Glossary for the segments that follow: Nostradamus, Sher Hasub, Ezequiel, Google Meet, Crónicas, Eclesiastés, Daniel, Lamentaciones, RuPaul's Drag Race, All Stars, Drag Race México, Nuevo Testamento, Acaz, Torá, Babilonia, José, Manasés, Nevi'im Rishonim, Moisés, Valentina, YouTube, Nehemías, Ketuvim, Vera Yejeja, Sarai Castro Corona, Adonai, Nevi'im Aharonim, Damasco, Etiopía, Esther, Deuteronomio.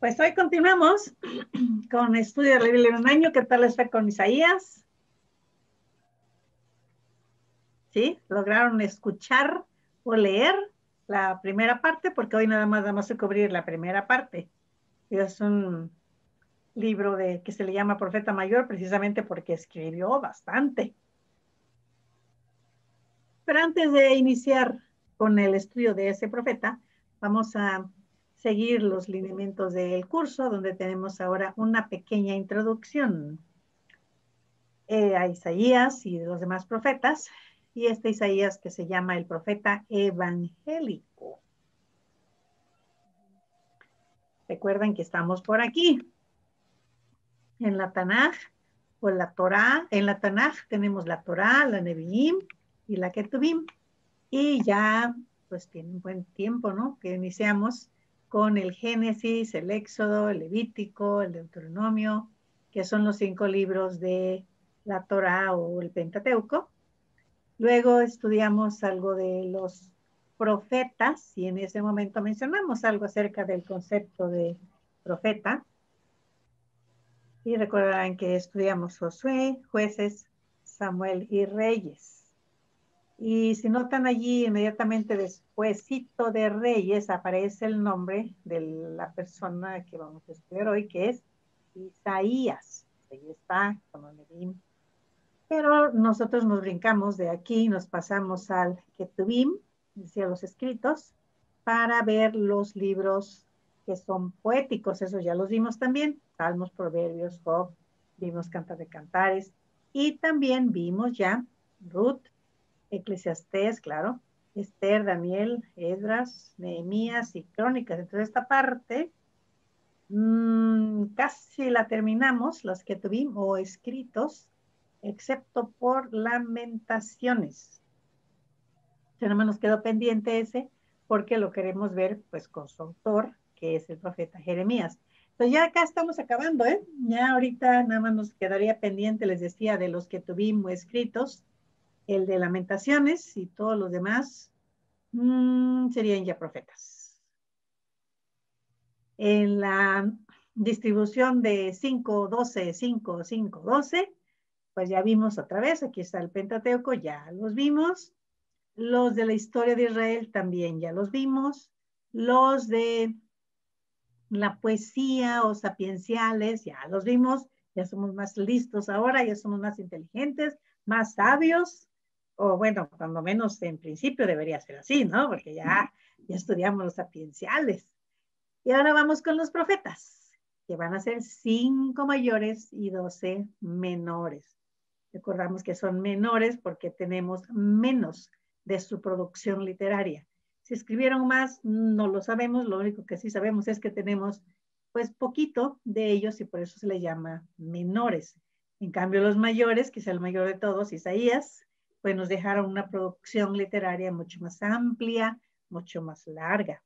Pues hoy continuamos con Estudio de la Biblia en un año. ¿Qué tal les fue con Isaías? ¿Sí? ¿Lograron escuchar o leer la primera parte? Porque hoy nada más vamos a cubrir la primera parte. Es un libro que se le llama Profeta Mayor precisamente porque escribió bastante. Pero antes de iniciar con el estudio de ese profeta, vamos a seguir los lineamientos del curso, donde tenemos ahora una pequeña introducción a Isaías y los demás profetas, y este Isaías que se llama el profeta evangélico. Recuerden que estamos por aquí, en la Tanaj, o la Torá. En la Tanaj tenemos la Torá, la Nevi'im y la Ketuvim, y ya pues tiene un buen tiempo, ¿no?, que iniciamos con el Génesis, el Éxodo, el Levítico, el Deuteronomio, que son los 5 libros de la Torá o el Pentateuco. Luego estudiamos algo de los profetas y en ese momento mencionamos algo acerca del concepto de profeta. Y recordarán que estudiamos Josué, Jueces, Samuel y Reyes. Y si notan allí, inmediatamente despuésito de Reyes aparece el nombre de la persona que vamos a estudiar hoy, que es Isaías. Ahí está, como le dije. Pero nosotros nos brincamos de aquí, nos pasamos al Ketuvim, decía los escritos, para ver los libros que son poéticos. Eso ya los vimos también, Salmos, Proverbios, Job, vimos Cantar de Cantares, y también vimos ya Ruth, Eclesiastés, claro, Esther, Daniel, Esdras, Nehemías y Crónicas. Entonces esta parte casi la terminamos, las que tuvimos escritos, excepto por Lamentaciones. Ya nomás nos quedó pendiente ese, porque lo queremos ver pues con su autor, que es el profeta Jeremías. Entonces ya acá estamos acabando, ¿eh? Ya ahorita nada más nos quedaría pendiente, les decía, de los que tuvimos escritos, el de Lamentaciones, y todos los demás serían ya profetas. En la distribución de 5, 12, 5, 5, 12, pues ya vimos otra vez, aquí está el Pentateuco, ya los vimos. Los de la historia de Israel también ya los vimos. Los de la poesía o sapienciales ya los vimos. Ya somos más listos ahora, ya somos más inteligentes, más sabios. O bueno, cuando menos en principio debería ser así, ¿no? Porque ya estudiamos los sapienciales. Y ahora vamos con los profetas, que van a ser 5 mayores y 12 menores. Recordamos que son menores porque tenemos menos de su producción literaria. Si escribieron más, no lo sabemos. Lo único que sí sabemos es que tenemos pues poquito de ellos y por eso se les llama menores. En cambio los mayores, que es el mayor de todos, Isaías, pues nos dejaron una producción literaria mucho más amplia, mucho más larga.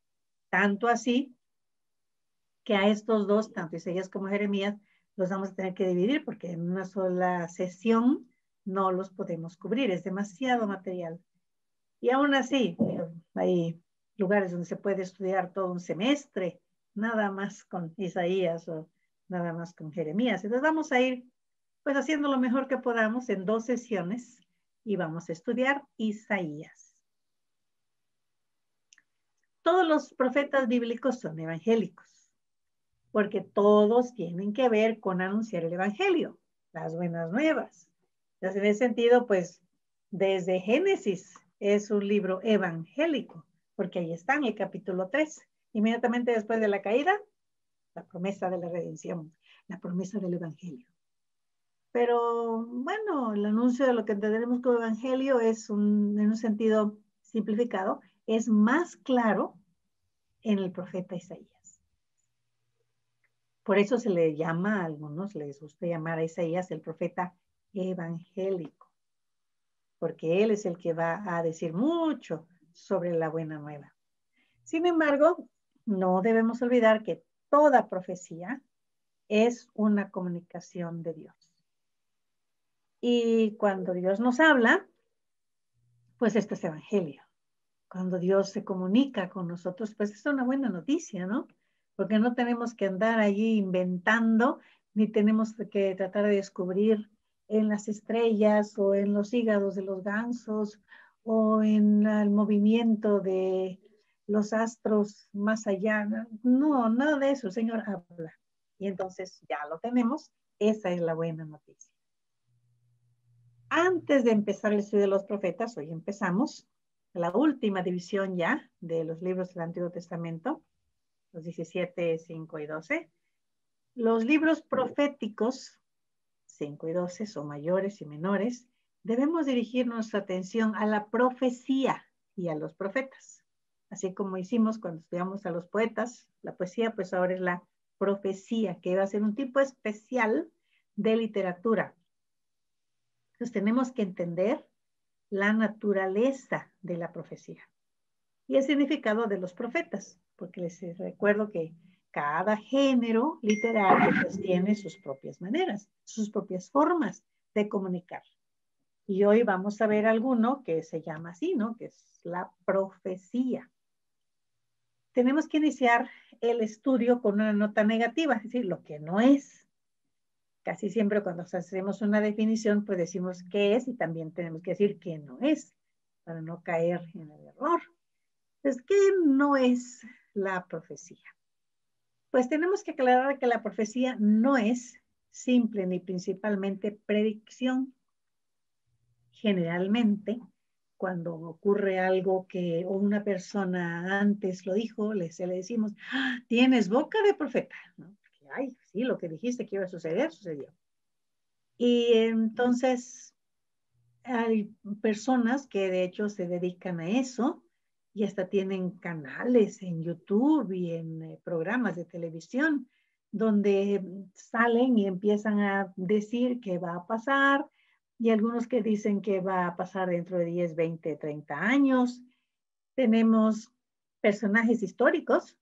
Tanto así que a estos dos, tanto Isaías como Jeremías, los vamos a tener que dividir porque en una sola sesión no los podemos cubrir, es demasiado material. Y aún así, hay lugares donde se puede estudiar todo un semestre, nada más con Isaías o nada más con Jeremías. Entonces vamos a ir pues haciendo lo mejor que podamos en 2 sesiones. Y vamos a estudiar Isaías. Todos los profetas bíblicos son evangélicos, porque todos tienen que ver con anunciar el evangelio, las buenas nuevas. Entonces, en ese sentido, pues, desde Génesis es un libro evangélico, porque ahí está en el capítulo 3. Inmediatamente después de la caída, la promesa de la redención, la promesa del evangelio. Pero bueno, el anuncio de lo que entendemos como evangelio es en un sentido simplificado, es más claro en el profeta Isaías. Por eso se le llama, a algunos les gusta llamar a Isaías el profeta evangélico, porque él es el que va a decir mucho sobre la buena nueva. Sin embargo, no debemos olvidar que toda profecía es una comunicación de Dios. Y cuando Dios nos habla, pues esto es evangelio. Cuando Dios se comunica con nosotros, pues es una buena noticia, ¿no? porque no tenemos que andar allí inventando, ni tenemos que tratar de descubrir en las estrellas o en los hígados de los gansos o en el movimiento de los astros más allá. No, nada de eso. El Señor habla. Y entonces ya lo tenemos. Esa es la buena noticia. Antes de empezar el estudio de los profetas, hoy empezamos la última división ya de los libros del Antiguo Testamento, los 17, 5 y 12. Los libros proféticos, 5 y 12, son mayores y menores. Debemos dirigir nuestra atención a la profecía y a los profetas. Así como hicimos cuando estudiamos a los poetas, la poesía, pues ahora es la profecía, que va a ser un tipo especial de literatura. Entonces tenemos que entender la naturaleza de la profecía y el significado de los profetas, porque les recuerdo que cada género literario pues tiene sus propias maneras, sus propias formas de comunicar. Y hoy vamos a ver alguno que se llama así, ¿no? Que es la profecía. Tenemos que iniciar el estudio con una nota negativa, es decir, lo que no es. Casi siempre cuando hacemos una definición, pues decimos qué es y también tenemos que decir qué no es, para no caer en el error. Entonces, ¿qué no es la profecía? Pues tenemos que aclarar que la profecía no es simple ni principalmente predicción. Generalmente, cuando ocurre algo que una persona antes lo dijo, le decimos, ¡ah, tienes boca de profeta! ¿No? Porque, ay, sí, lo que dijiste que iba a suceder, sucedió. Y entonces hay personas que de hecho se dedican a eso y hasta tienen canales en YouTube y en programas de televisión donde salen y empiezan a decir qué va a pasar. Y algunos que dicen que va a pasar dentro de 10, 20, 30 años. Tenemos personajes históricos,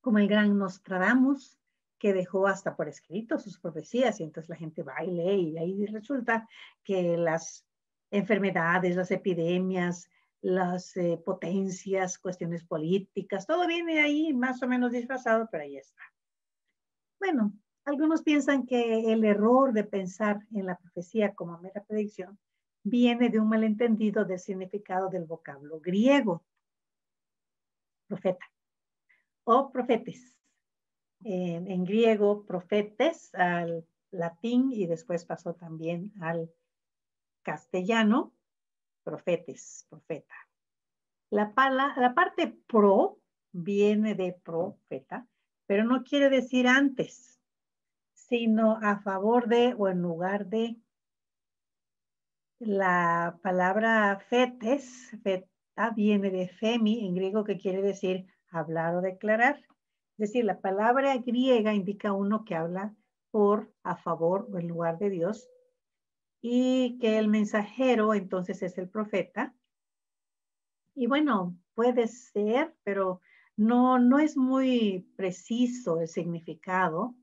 como el gran Nostradamus, que dejó hasta por escrito sus profecías, y entonces la gente va y lee, y ahí resulta que las enfermedades, las epidemias, las potencias, cuestiones políticas, todo viene ahí más o menos disfrazado, pero ahí está. Bueno. Algunos piensan que el error de pensar en la profecía como mera predicción viene de un malentendido del significado del vocablo griego, profeta o profetes. En griego, profetes, al latín y después pasó también al castellano, profetes, profeta. La parte pro viene de profeta, pero no quiere decir antes, sino a favor de o en lugar de. La palabra fetes, feta, viene de femi en griego, que quiere decir hablar o declarar. Es decir, la palabra griega indica uno que habla por, a favor o en lugar de Dios, y que el mensajero entonces es el profeta. Y bueno, puede ser, pero no es muy preciso el significado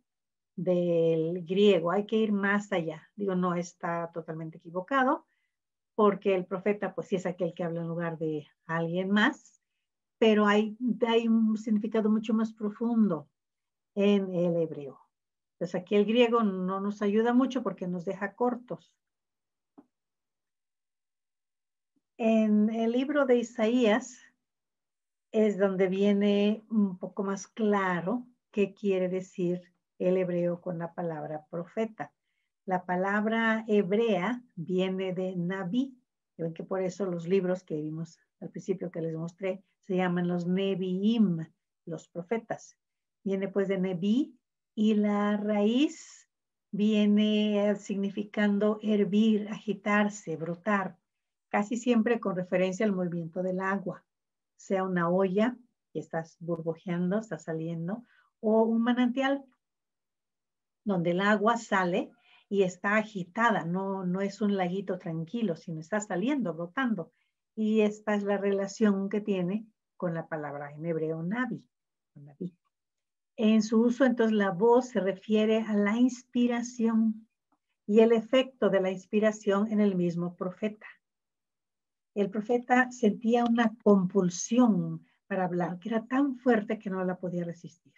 del griego, hay que ir más allá. Digo, no está totalmente equivocado, porque el profeta pues sí es aquel que habla en lugar de alguien más, pero hay un significado mucho más profundo en el hebreo. Entonces aquí el griego no nos ayuda mucho porque nos deja cortos. En el libro de Isaías es donde viene un poco más claro qué quiere decir el hebreo con la palabra profeta. La palabra hebrea viene de Naví. Ven que por eso los libros que vimos al principio que les mostré se llaman los Nevi'im, los profetas. Viene pues de Nevi y la raíz viene significando hervir, agitarse, brotar, casi siempre con referencia al movimiento del agua, sea una olla que está burbujeando, está saliendo, o un manantial donde el agua sale y está agitada, no es un laguito tranquilo, sino está saliendo, brotando. Y esta es la relación que tiene con la palabra en hebreo Navi. En su uso, entonces, la voz se refiere a la inspiración y el efecto de la inspiración en el mismo profeta. El profeta sentía una compulsión para hablar, que era tan fuerte que no la podía resistir.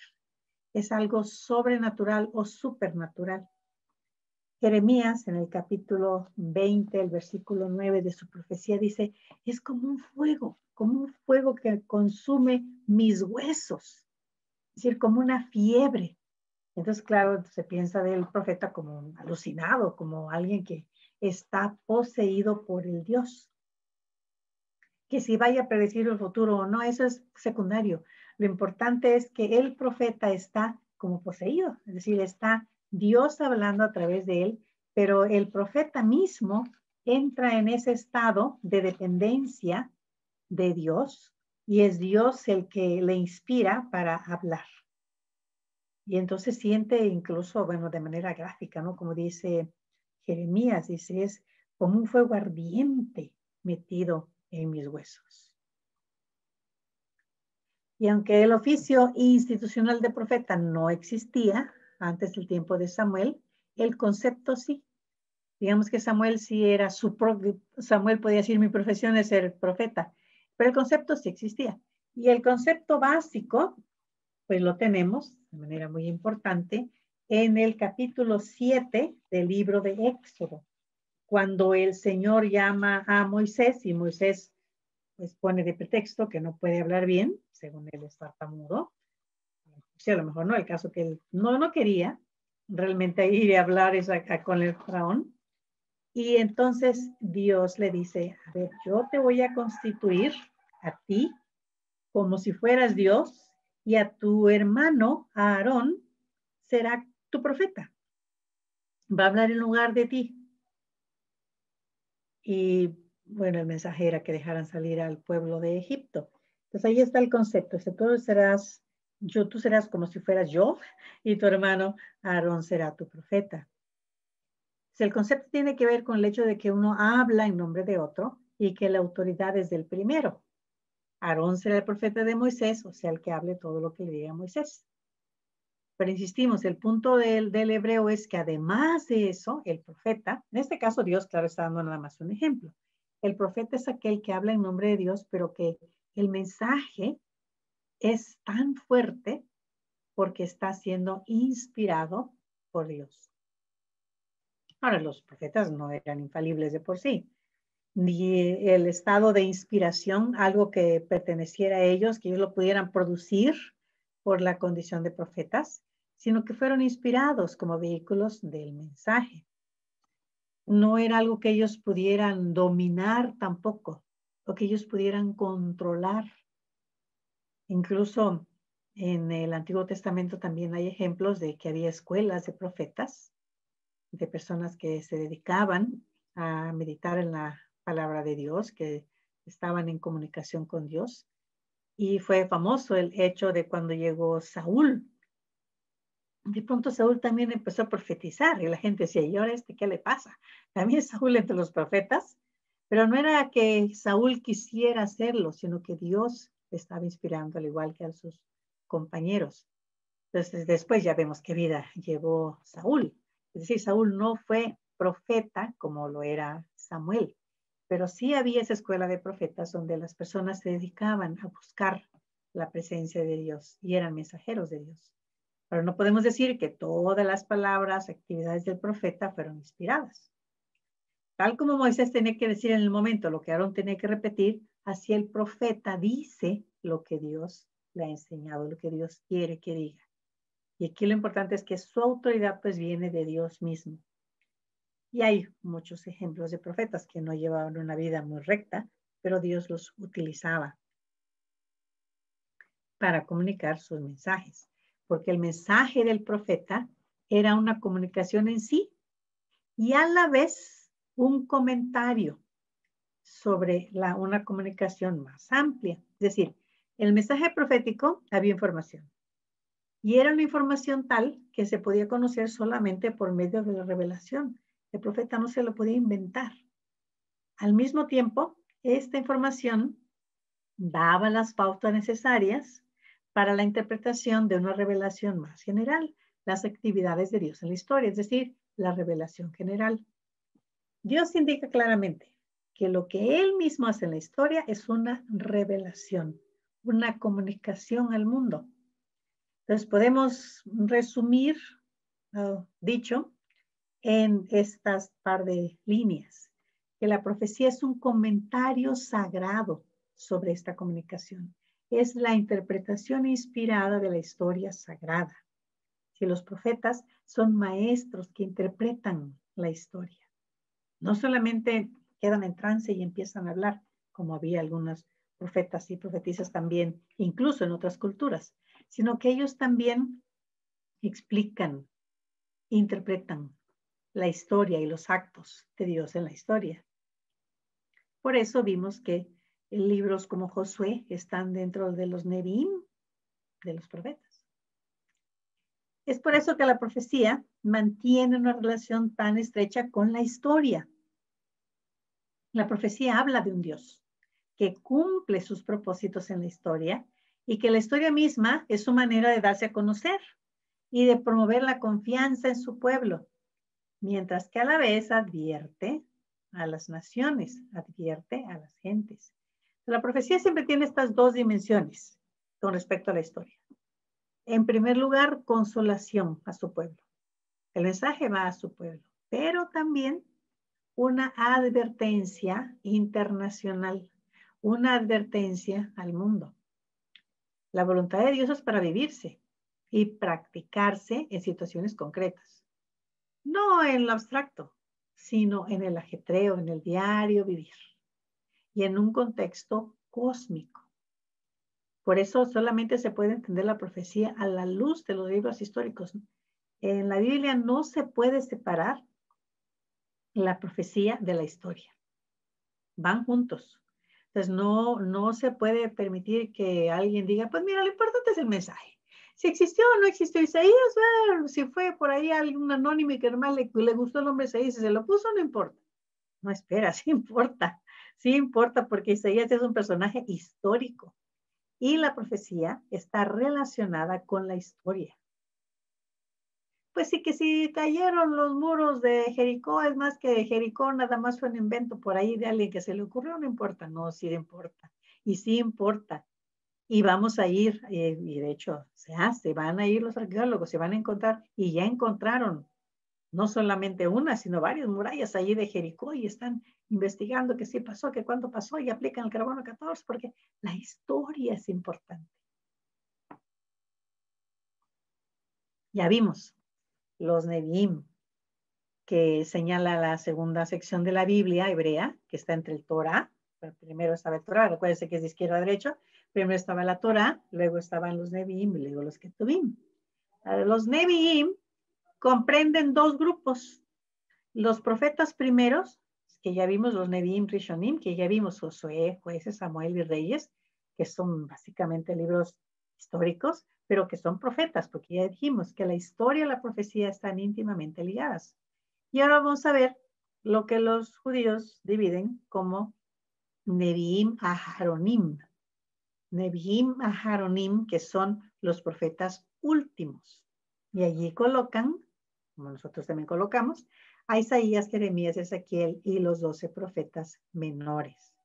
es algo sobrenatural o supernatural. Jeremías, en el capítulo 20, el versículo 9 de su profecía, dice, es como un fuego que consume mis huesos, es decir, como una fiebre. Entonces, claro, se piensa del profeta como un alucinado, como alguien que está poseído por el Dios. Que si vaya a predecir el futuro o no, eso es secundario. Lo importante es que el profeta está como poseído, es decir, está Dios hablando a través de él, pero el profeta mismo entra en ese estado de dependencia de Dios y es Dios el que le inspira para hablar. Y entonces siente incluso, bueno, de manera gráfica, ¿no? Como dice Jeremías, dice, es como un fuego ardiente metido en mis huesos. Y aunque el oficio institucional de profeta no existía antes del tiempo de Samuel, el concepto sí. Digamos que Samuel sí era Samuel podía decir, mi profesión es ser profeta, pero el concepto sí existía. Y el concepto básico, pues lo tenemos de manera muy importante en el capítulo 7 del libro de Éxodo, cuando el Señor llama a Moisés y Moisés pues pone de pretexto que no puede hablar bien, según él es tartamudo. Sí, a lo mejor no, el caso que él no quería realmente ir a hablar es acá con el faraón. Y entonces Dios le dice, a ver, yo te voy a constituir a ti como si fueras Dios y a tu hermano Aarón será tu profeta. Va a hablar en lugar de ti. Y bueno, el mensaje era que dejaran salir al pueblo de Egipto. Entonces ahí está el concepto, tú serás como si fueras yo y tu hermano Aarón será tu profeta. El concepto tiene que ver con el hecho de que uno habla en nombre de otro y que la autoridad es del primero. Aarón será el profeta de Moisés, o sea, el que hable todo lo que le diga a Moisés. Pero insistimos, el punto del hebreo es que además de eso, el profeta, en este caso Dios, claro, está dando nada más un ejemplo. El profeta es aquel que habla en nombre de Dios, pero que el mensaje es tan fuerte porque está siendo inspirado por Dios. Ahora, los profetas no eran infalibles de por sí, ni el estado de inspiración, algo que perteneciera a ellos, que ellos lo pudieran producir por la condición de profetas, sino que fueron inspirados como vehículos del mensaje. No era algo que ellos pudieran dominar tampoco, o que ellos pudieran controlar. Incluso en el Antiguo Testamento también hay ejemplos de que había escuelas de profetas, de personas que se dedicaban a meditar en la palabra de Dios, que estaban en comunicación con Dios. Y fue famoso el hecho de cuando llegó Saúl. De pronto Saúl también empezó a profetizar y la gente decía, ¿y ahora qué le pasa? También Saúl entre los profetas, pero no era que Saúl quisiera hacerlo, sino que Dios estaba inspirando al igual que a sus compañeros. Entonces después ya vemos qué vida llevó Saúl. Es decir, Saúl no fue profeta como lo era Samuel, pero sí había esa escuela de profetas donde las personas se dedicaban a buscar la presencia de Dios y eran mensajeros de Dios. Pero no podemos decir que todas las palabras, actividades del profeta fueron inspiradas. Tal como Moisés tenía que decir en el momento lo que Aarón tenía que repetir, así el profeta dice lo que Dios le ha enseñado, lo que Dios quiere que diga. Y aquí lo importante es que su autoridad pues viene de Dios mismo. Y hay muchos ejemplos de profetas que no llevaban una vida muy recta, pero Dios los utilizaba para comunicar sus mensajes. Porque el mensaje del profeta era una comunicación en sí y a la vez un comentario sobre una comunicación más amplia. Es decir, el mensaje profético había información. Y era una información tal que se podía conocer solamente por medio de la revelación. El profeta no se lo podía inventar. Al mismo tiempo, esta información daba las pautas necesarias para la interpretación de una revelación más general, las actividades de Dios en la historia, es decir, la revelación general. Dios indica claramente que lo que él mismo hace en la historia es una revelación, una comunicación al mundo. Entonces podemos resumir lo dicho en estas par de líneas, que la profecía es un comentario sagrado sobre esta comunicación. Es la interpretación inspirada de la historia sagrada. Si los profetas son maestros que interpretan la historia, no solamente quedan en trance y empiezan a hablar, como había algunos profetas y profetizas también, incluso en otras culturas, sino que ellos también explican, interpretan la historia y los actos de Dios en la historia. Por eso vimos que libros como Josué están dentro de los Nevi'im, de los profetas. Es por eso que la profecía mantiene una relación tan estrecha con la historia. La profecía habla de un Dios que cumple sus propósitos en la historia y que la historia misma es su manera de darse a conocer y de promover la confianza en su pueblo, mientras que a la vez advierte a las naciones, advierte a las gentes. La profecía siempre tiene estas dos dimensiones con respecto a la historia. En primer lugar, consolación a su pueblo. El mensaje va a su pueblo, pero también una advertencia internacional, una advertencia al mundo. La voluntad de Dios es para vivirse y practicarse en situaciones concretas, no en lo abstracto, sino en el ajetreo, en el diario vivir y en un contexto cósmico. Por eso solamente se puede entender la profecía a la luz de los libros históricos. En la Biblia no se puede separar la profecía de la historia. Van juntos. Entonces no se puede permitir que alguien diga, pues mira, lo importante es el mensaje. Si existió o no existió Isaías, bueno, si fue por ahí algún anónimo que nomás le gustó el nombre de Isaías y se lo puso, no importa. No, espera, sí importa. Sí importa porque Isaías es un personaje histórico y la profecía está relacionada con la historia. Pues sí que si cayeron los muros de Jericó, es más que Jericó nada más fue un invento por ahí de alguien que se le ocurrió, no importa. No, sí importa. Y sí importa. Y vamos a ir, y de hecho se hace, van a ir los arqueólogos, se van a encontrar, y ya encontraron no solamente una, sino varias murallas allí de Jericó y están investigando que sí pasó, que cuándo pasó, y aplican el carbono 14 porque la historia es importante. Ya vimos los Nevi'im, que señala la segunda sección de la Biblia hebrea, que está entre el Torá, primero estaba el Torá, recuérdense que es de izquierda a derecha. Primero estaba la Torá, luego estaban los Nevi'im y luego los Ketuvim. Los Nevi'im comprenden dos grupos. Los profetas primeros, que ya vimos los Nevi'im Rishonim, que ya vimos Josué, Jueces, Samuel y Reyes, que son básicamente libros históricos, pero que son profetas, porque ya dijimos que la historia y la profecía están íntimamente ligadas. Y ahora vamos a ver lo que los judíos dividen como Nevi'im Aharonim. Nevi'im Aharonim, que son los profetas últimos. Y allí colocan, como nosotros también colocamos, a Isaías, Jeremías, Ezequiel y los 12 profetas menores.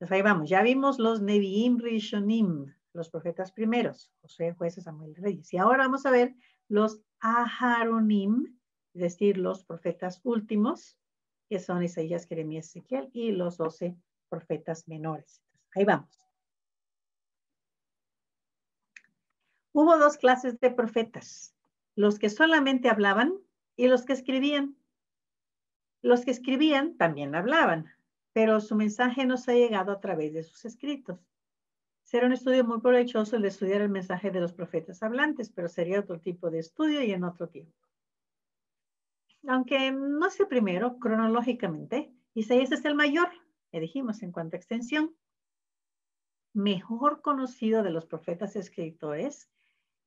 Entonces ahí vamos, ya vimos los Nevi'im Rishonim, los profetas primeros, Josué, Jueces, Samuel, Reyes. Y ahora vamos a ver los Aharonim, es decir, los profetas últimos, que son Isaías, Jeremías, Ezequiel y los 12 profetas menores. Entonces, ahí vamos. Hubo dos clases de profetas, los que solamente hablaban y los que escribían. Los que escribían también hablaban, pero su mensaje nos ha llegado a través de sus escritos. Será un estudio muy provechoso el de estudiar el mensaje de los profetas hablantes, pero sería otro tipo de estudio y en otro tiempo. Aunque no sé primero, cronológicamente, Isaías es el mayor, le dijimos en cuanto a extensión, mejor conocido de los profetas escritores,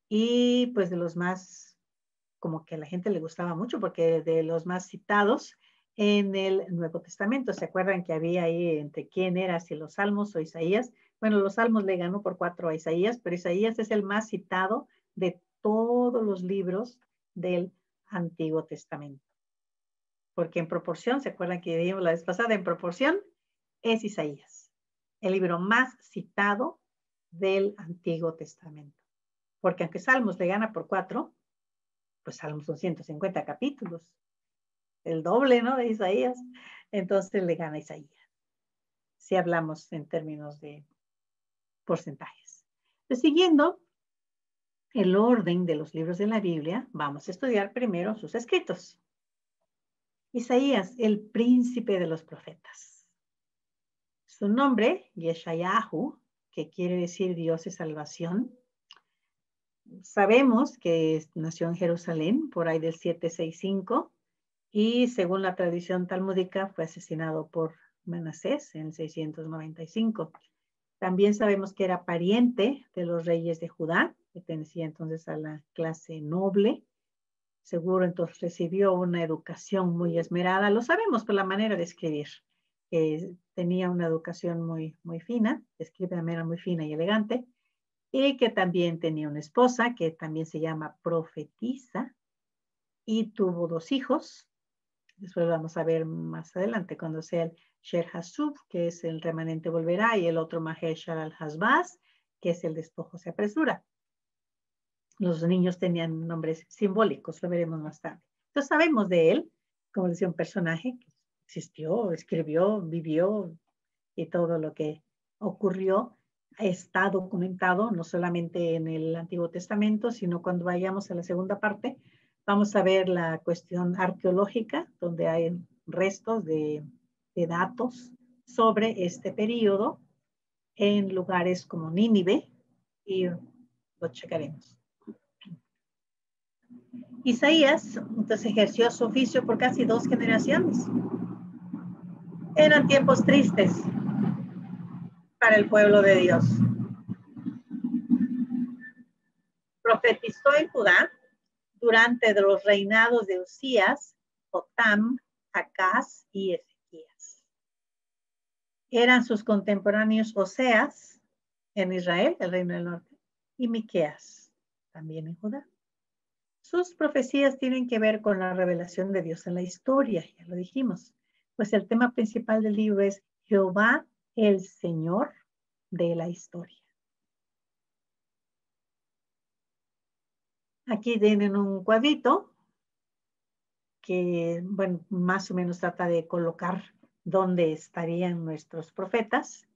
y pues de los más, como que a la gente le gustaba mucho, porque de los más citados en el Nuevo Testamento. ¿Se acuerdan que había ahí entre quién era, si los Salmos o Isaías? Bueno, los Salmos le ganó por 4 a Isaías, pero Isaías es el más citado de todos los libros del Antiguo Testamento. Porque en proporción, ¿se acuerdan que dijimos la vez pasada? En proporción es Isaías, el libro más citado del Antiguo Testamento. Porque aunque Salmos le gana por 4, pues Salmos son 150 capítulos. El doble, ¿no? De Isaías. Entonces le gana Isaías. Si hablamos en términos de porcentajes. Entonces, siguiendo el orden de los libros de la Biblia, vamos a estudiar primero sus escritos. Isaías, el príncipe de los profetas. Su nombre, Yeshayahu, que quiere decir Dios es salvación. Sabemos que nació en Jerusalén, por ahí del 765, y según la tradición talmúdica fue asesinado por Manasés en 695. También sabemos que era pariente de los reyes de Judá, pertenecía entonces a la clase noble. Seguro entonces recibió una educación muy esmerada, lo sabemos por la manera de escribir. Tenía una educación muy fina, escribe de manera muy fina y elegante, y que también tenía una esposa que también se llama profetisa, y tuvo 2 hijos. Después vamos a ver más adelante cuando sea el Sher Hasub, que es el remanente volverá, y el otro Maheshar al-Hasbaz, que es el despojo se apresura. Los niños tenían nombres simbólicos, lo veremos más tarde. Entonces sabemos de él, como decía, un personaje que existió, escribió, vivió, y todo lo que ocurrió está documentado, no solamente en el Antiguo Testamento, sino cuando vayamos a la segunda parte, vamos a ver la cuestión arqueológica, donde hay restos de datos sobre este periodo en lugares como Nínive, y lo checaremos. Isaías, entonces, ejerció su oficio por casi 2 generaciones. Eran tiempos tristes para el pueblo de Dios. Profetizó en Judá durante los reinados de Usías, Jotam, Acaz y Ezequías. Eran sus contemporáneos Oseas en Israel, el reino del norte, y Miqueas, también en Judá. Sus profecías tienen que ver con la revelación de Dios en la historia, ya lo dijimos. Pues el tema principal del libro es Jehová, el Señor de la historia. Aquí tienen un cuadrito que, bueno, más o menos trata de colocar dónde estarían nuestros profetas.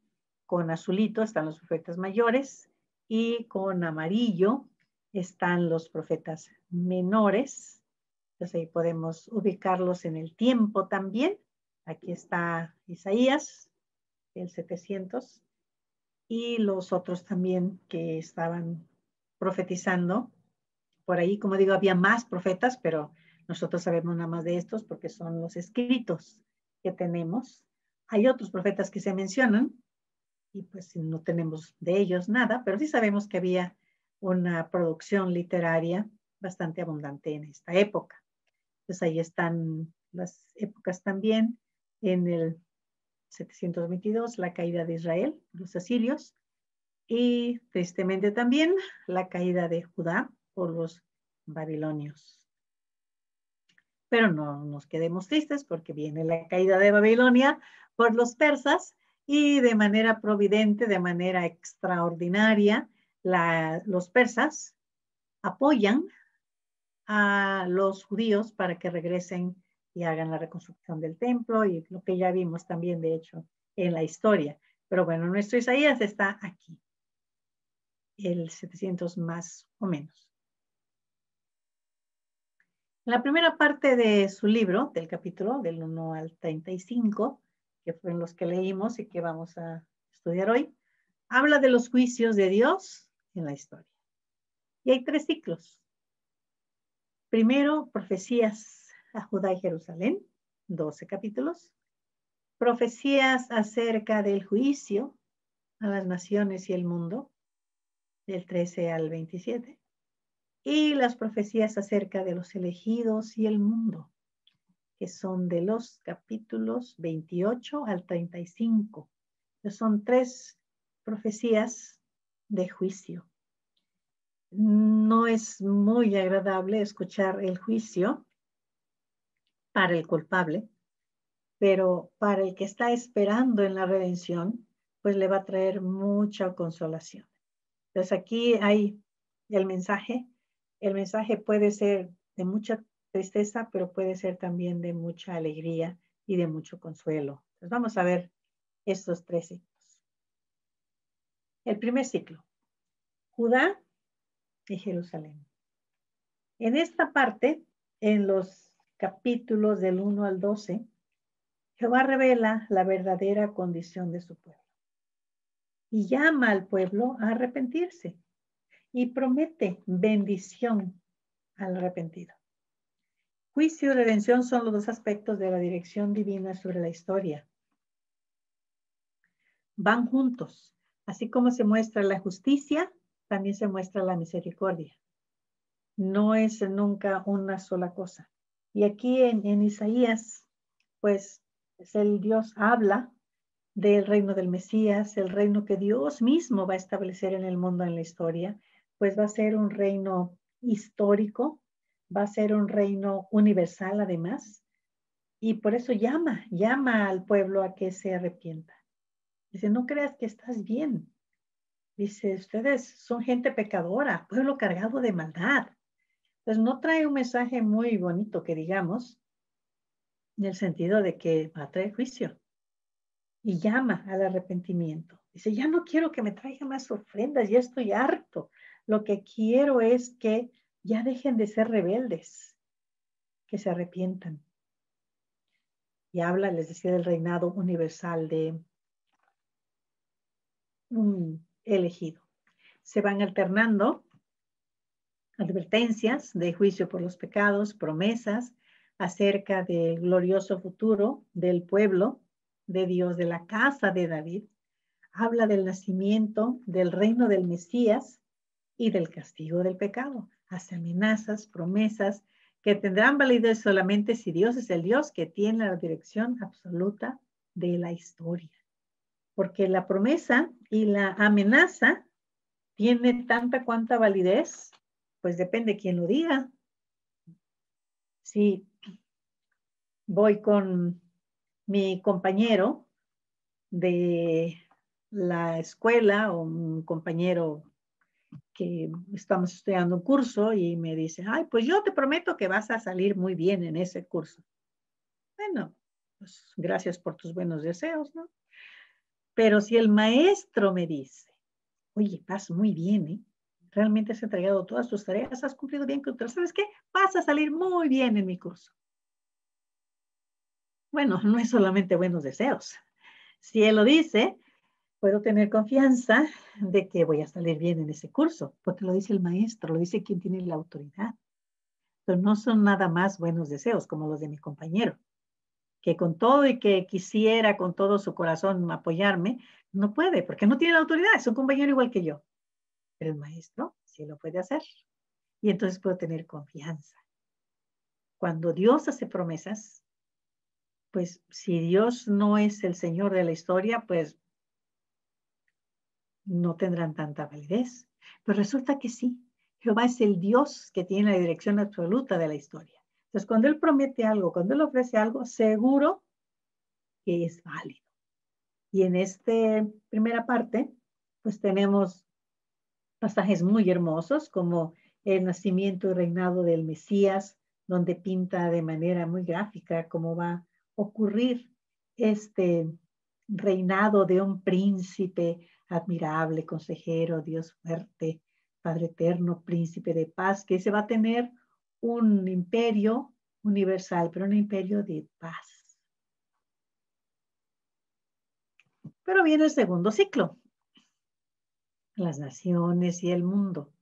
Con azulito están los profetas mayores y con amarillo están los profetas menores. Entonces ahí podemos ubicarlos en el tiempo también. Aquí está Isaías, el 700, y los otros también que estaban profetizando. Por ahí, como digo, había más profetas, pero nosotros sabemos nada más de estos porque son los escritos que tenemos. Hay otros profetas que se mencionan y pues no tenemos de ellos nada, pero sí sabemos que había una producción literaria bastante abundante en esta época. Entonces ahí están las épocas también. En el 722, la caída de Israel, los asirios, y tristemente también la caída de Judá por los babilonios. Pero no nos quedemos tristes porque viene la caída de Babilonia por los persas y de manera providente, de manera extraordinaria, los persas apoyan a los judíos para que regresen y hagan la reconstrucción del templo y lo que ya vimos también, de hecho, en la historia. Pero bueno, nuestro Isaías está aquí, el 700 más o menos. En la primera parte de su libro, del capítulo del 1 al 35, que fueron los que leímos y que vamos a estudiar hoy, habla de los juicios de Dios en la historia. Y hay 3 ciclos. Primero, profecías a Judá y Jerusalén, 12 capítulos. Profecías acerca del juicio a las naciones y el mundo, del 13 al 27. Y las profecías acerca de los elegidos y el mundo, que son de los capítulos 28 al 35. Son 3 profecías de juicio. No es muy agradable escuchar el juicio para el culpable, pero para el que está esperando en la redención, pues le va a traer mucha consolación. Entonces aquí hay El mensaje puede ser de mucha tristeza, pero puede ser también de mucha alegría y de mucho consuelo. Entonces vamos a ver estos tres ciclos. El primer ciclo, Judá y Jerusalén. En esta parte, en los capítulos del 1 al 12, Jehová revela la verdadera condición de su pueblo y llama al pueblo a arrepentirse y promete bendición al arrepentido. Juicio y redención son los dos aspectos de la dirección divina sobre la historia. Van juntos. Así como se muestra la justicia, también se muestra la misericordia. No es nunca una sola cosa. Y aquí en Isaías, pues el Dios habla del reino del Mesías, el reino que Dios mismo va a establecer en el mundo, en la historia, pues va a ser un reino histórico, va a ser un reino universal además, y por eso llama al pueblo a que se arrepienta. Dice, no creas que estás bien. Dice, ustedes son gente pecadora, pueblo cargado de maldad. Entonces no trae un mensaje muy bonito que digamos, en el sentido de que va a traer juicio. Y llama al arrepentimiento. Dice, ya no quiero que me traigan más ofrendas, ya estoy harto. Lo que quiero es que ya dejen de ser rebeldes, que se arrepientan. Y habla, les decía, del reinado universal de un elegido. Se van alternando advertencias de juicio por los pecados, promesas acerca del glorioso futuro del pueblo de Dios, de la casa de David. Habla del nacimiento, del reino del Mesías y del castigo del pecado. Hace amenazas, promesas que tendrán validez solamente si Dios es el Dios que tiene la dirección absoluta de la historia. Porque la promesa y la amenaza tiene cuanta validez, pues depende quién lo diga. Si voy con mi compañero de la escuela o un compañero que estamos estudiando un curso y me dice, ay, pues yo te prometo que vas a salir muy bien en ese curso. Bueno, pues gracias por tus buenos deseos, ¿no? Pero si el maestro me dice, oye, vas muy bien, ¿eh? Realmente has entregado todas tus tareas, has cumplido bien con todas, ¿sabes qué? Vas a salir muy bien en mi curso. Bueno, no es solamente buenos deseos. Si él lo dice, puedo tener confianza de que voy a salir bien en ese curso, porque lo dice el maestro, lo dice quien tiene la autoridad. Pero no son nada más buenos deseos como los de mi compañero, que con todo y que quisiera con todo su corazón apoyarme, no puede, porque no tiene la autoridad, es un compañero igual que yo. Pero el maestro sí lo puede hacer. Y entonces puedo tener confianza. Cuando Dios hace promesas, pues si Dios no es el Señor de la historia, pues no tendrán tanta validez. Pero resulta que sí, Jehová es el Dios que tiene la dirección absoluta de la historia. Entonces, cuando Él promete algo, cuando Él ofrece algo, seguro que es válido. Y en esta primera parte, pues tenemos pasajes muy hermosos, como el nacimiento y reinado del Mesías, donde pinta de manera muy gráfica cómo va ocurrir este reinado de un príncipe admirable, consejero, Dios fuerte, Padre eterno, príncipe de paz, que se va a tener un imperio universal, pero un imperio de paz. Pero viene el segundo ciclo, las naciones y el mundo.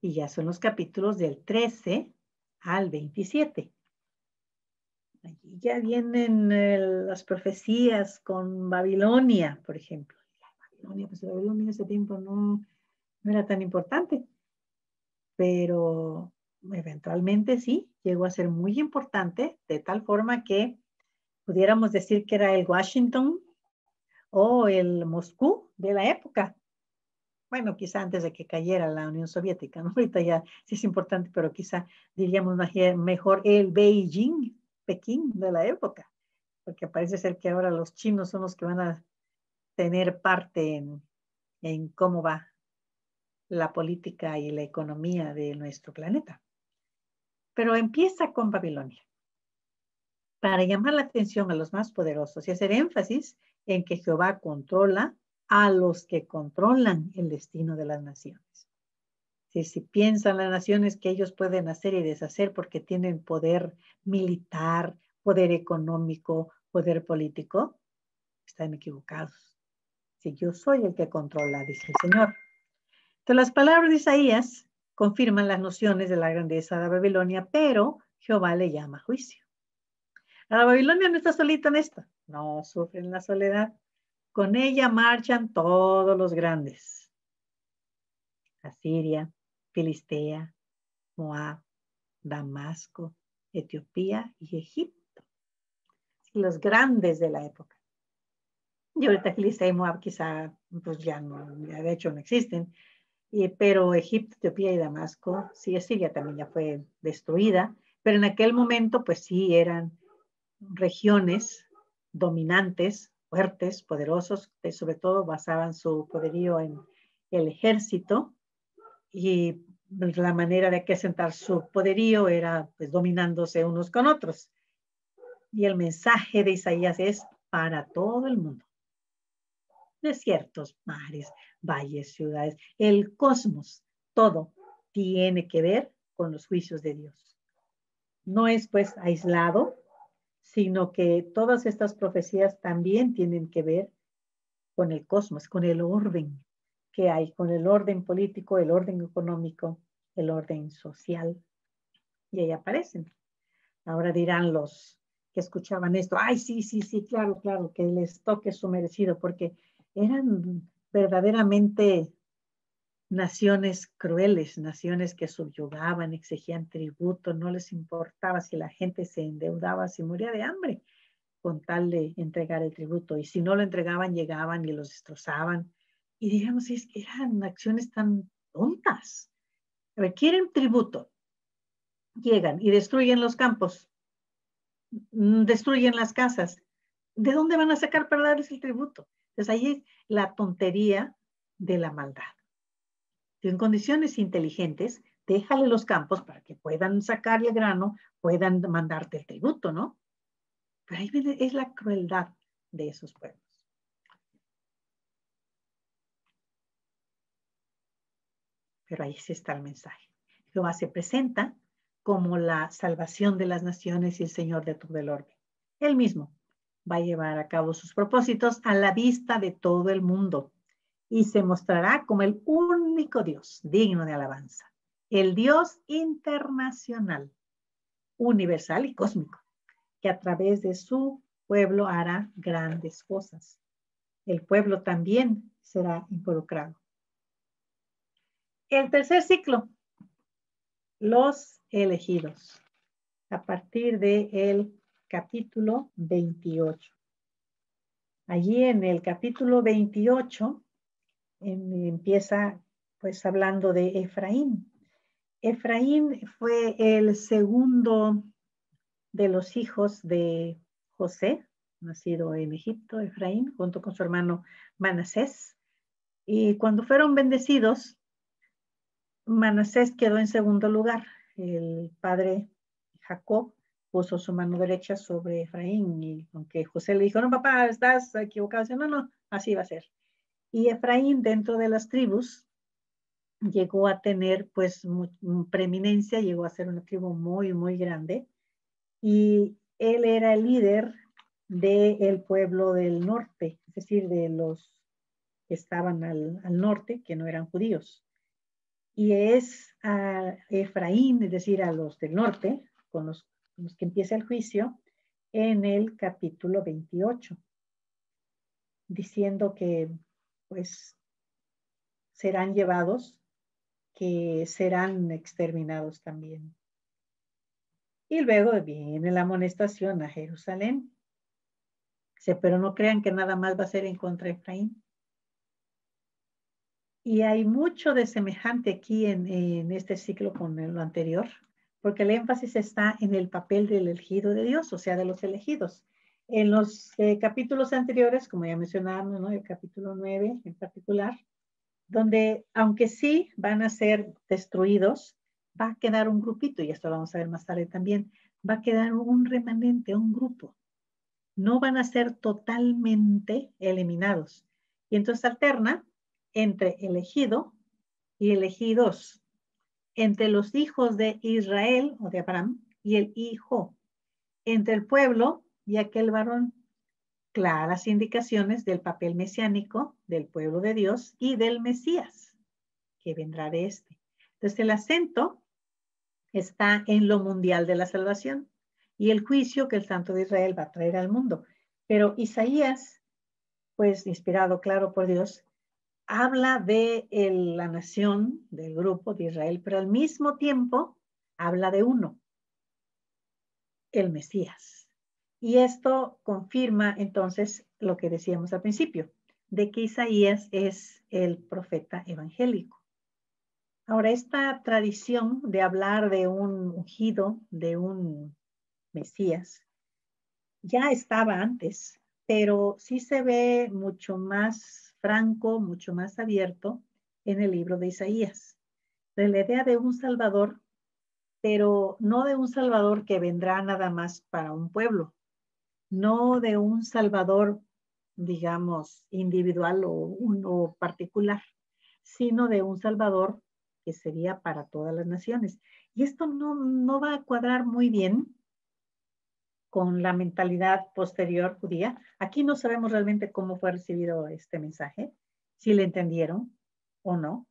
Y ya son los capítulos del 13 al 27. Allí ya vienen las profecías con Babilonia, por ejemplo. Babilonia en ese tiempo no era tan importante, pero eventualmente sí, llegó a ser muy importante, de tal forma que pudiéramos decir que era el Washington o el Moscú de la época. Bueno, quizá antes de que cayera la Unión Soviética, ¿no? Ahorita ya sí es importante, pero quizá diríamos mejor el Pekín de la época, porque parece ser que ahora los chinos son los que van a tener parte en cómo va la política y la economía de nuestro planeta. Pero empieza con Babilonia, para llamar la atención a los más poderosos y hacer énfasis en que Jehová controla a los que controlan el destino de las naciones. Si piensan las naciones que ellos pueden hacer y deshacer porque tienen poder militar, poder económico, poder político, están equivocados. Si yo soy el que controla, dice el Señor. Entonces, las palabras de Isaías confirman las nociones de la grandeza de Babilonia, pero Jehová le llama juicio. La Babilonia no está solita en esto. No sufren la soledad. Con ella marchan todos los grandes. Asiria, Filistea, Moab, Damasco, Etiopía y Egipto. Los grandes de la época. Y ahorita Filistea y Moab quizá pues ya no, ya de hecho no existen. Pero Egipto, Etiopía y Damasco, sí, Asiria también ya fue destruida. Pero en aquel momento pues sí eran regiones dominantes, fuertes, poderosos, que sobre todo basaban su poderío en el ejército y la manera de que asentar su poderío era pues dominándose unos con otros. Y el mensaje de Isaías es para todo el mundo. Desiertos, mares, valles, ciudades, el cosmos, todo tiene que ver con los juicios de Dios. No es pues aislado, sino que todas estas profecías también tienen que ver con el cosmos, con el orden que hay, con el orden político, el orden económico, el orden social. Y ahí aparecen. Ahora dirán los que escuchaban esto, ¡ay, sí, sí, sí, claro, claro, que les toque su merecido! Porque eran verdaderamente naciones crueles, naciones que subyugaban, exigían tributo, no les importaba si la gente se endeudaba, si moría de hambre, con tal de entregar el tributo. Y si no lo entregaban, llegaban y los destrozaban. Y digamos, es que eran acciones tan tontas. Requieren tributo. Llegan y destruyen los campos, destruyen las casas. ¿De dónde van a sacar para darles el tributo? Entonces ahí es la tontería de la maldad. En condiciones inteligentes, déjale los campos para que puedan sacar el grano, puedan mandarte el tributo, ¿no? Pero ahí viene, es la crueldad de esos pueblos. Pero ahí sí está el mensaje. Jehová se presenta como la salvación de las naciones y el Señor de todo el orden. Él mismo va a llevar a cabo sus propósitos a la vista de todo el mundo. Y se mostrará como el único Dios digno de alabanza, el Dios internacional, universal y cósmico, que a través de su pueblo hará grandes cosas. El pueblo también será involucrado. El tercer ciclo, los elegidos, a partir del capítulo 28. Allí en el capítulo 28, empieza pues hablando de Efraín. Efraín fue el segundo de los hijos de José, nacido en Egipto, Efraín, junto con su hermano Manasés. Y cuando fueron bendecidos, Manasés quedó en segundo lugar. El padre Jacob puso su mano derecha sobre Efraín y aunque José le dijo, no papá, estás equivocado, dice, no, no, así va a ser. Y Efraín, dentro de las tribus, llegó a tener, pues, preeminencia, llegó a ser una tribu muy, muy grande. Y él era el líder del pueblo del norte, es decir, de los que estaban al norte, que no eran judíos. Y es a Efraín, es decir, a los del norte, con los que empieza el juicio, en el capítulo 28, diciendo que pues serán llevados, que serán exterminados también. Y luego viene la amonestación a Jerusalén. Dice, pero no crean que nada más va a ser en contra de Efraín. Y hay mucho de semejante aquí en este ciclo con lo anterior, porque el énfasis está en el papel del elegido de Dios, o sea, de los elegidos. En los capítulos anteriores, como ya mencionábamos, ¿no? El capítulo 9 en particular, donde aunque sí van a ser destruidos, va a quedar un grupito, y esto lo vamos a ver más tarde también, va a quedar un remanente, un grupo. No van a ser totalmente eliminados. Y entonces alterna entre elegido y elegidos, entre los hijos de Israel o de Abraham y el hijo, entre el pueblo y aquel varón. Claras indicaciones del papel mesiánico del pueblo de Dios y del Mesías, que vendrá de este. Entonces el acento está en lo mundial de la salvación y el juicio que el Santo de Israel va a traer al mundo. Pero Isaías, pues inspirado, claro, por Dios, habla de la nación, del grupo de Israel, pero al mismo tiempo habla de uno, el Mesías. Y esto confirma entonces lo que decíamos al principio, de que Isaías es el profeta evangélico. Ahora, esta tradición de hablar de un ungido, de un Mesías, ya estaba antes, pero sí se ve mucho más franco, mucho más abierto en el libro de Isaías. De la idea de un Salvador, pero no de un Salvador que vendrá nada más para un pueblo, no de un Salvador, digamos, individual o uno particular, sino de un Salvador que sería para todas las naciones. Y esto no va a cuadrar muy bien con la mentalidad posterior judía. Aquí no sabemos realmente cómo fue recibido este mensaje, si le entendieron o no.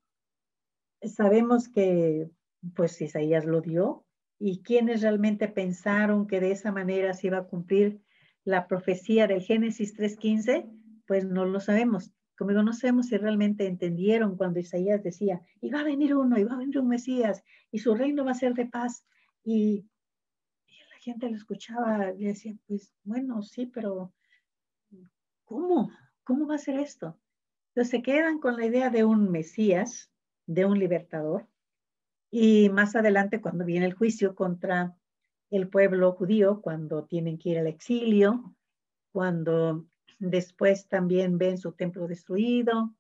Sabemos que, pues, Isaías lo dio, y quienes realmente pensaron que de esa manera se iba a cumplir la profecía del Génesis 3:15, pues no lo sabemos. Como digo, no sabemos si realmente entendieron cuando Isaías decía, y va a venir uno, y va a venir un Mesías, y su reino va a ser de paz. Y la gente lo escuchaba y decía, pues bueno, sí, pero ¿cómo? ¿Cómo va a ser esto? Entonces se quedan con la idea de un Mesías, de un libertador, y más adelante cuando viene el juicio contra el pueblo judío, cuando tienen que ir al exilio, cuando después también ven su templo destruido,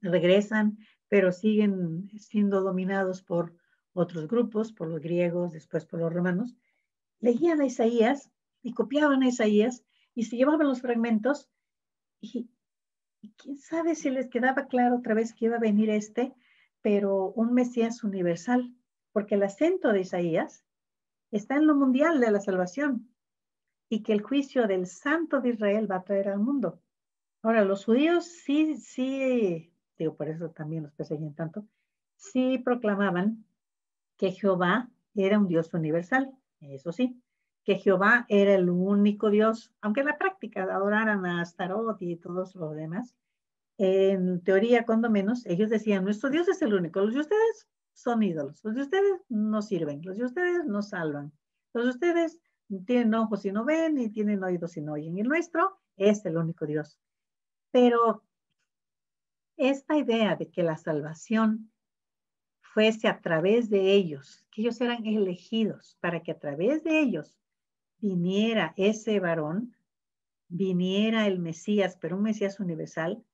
regresan, pero siguen siendo dominados por otros grupos, por los griegos, después por los romanos. Leían a Isaías y copiaban a Isaías y se llevaban los fragmentos y quién sabe si les quedaba claro otra vez que iba a venir este, pero un Mesías universal, porque el acento de Isaías está en lo mundial de la salvación y que el juicio del Santo de Israel va a traer al mundo. Ahora, los judíos sí, digo, por eso también los perseguían tanto, sí proclamaban que Jehová era un Dios universal, eso sí, que Jehová era el único Dios, aunque en la práctica adoraran a Astarot y todos los demás, en teoría cuando menos, ellos decían, nuestro Dios es el único, los de ustedes son ídolos, los de ustedes no sirven, los de ustedes no salvan, los de ustedes tienen ojos y no ven y tienen oídos y no oyen, y el nuestro es el único Dios. Pero esta idea de que la salvación fuese a través de ellos, que ellos eran elegidos para que a través de ellos viniera ese varón, viniera el Mesías, pero un Mesías universal,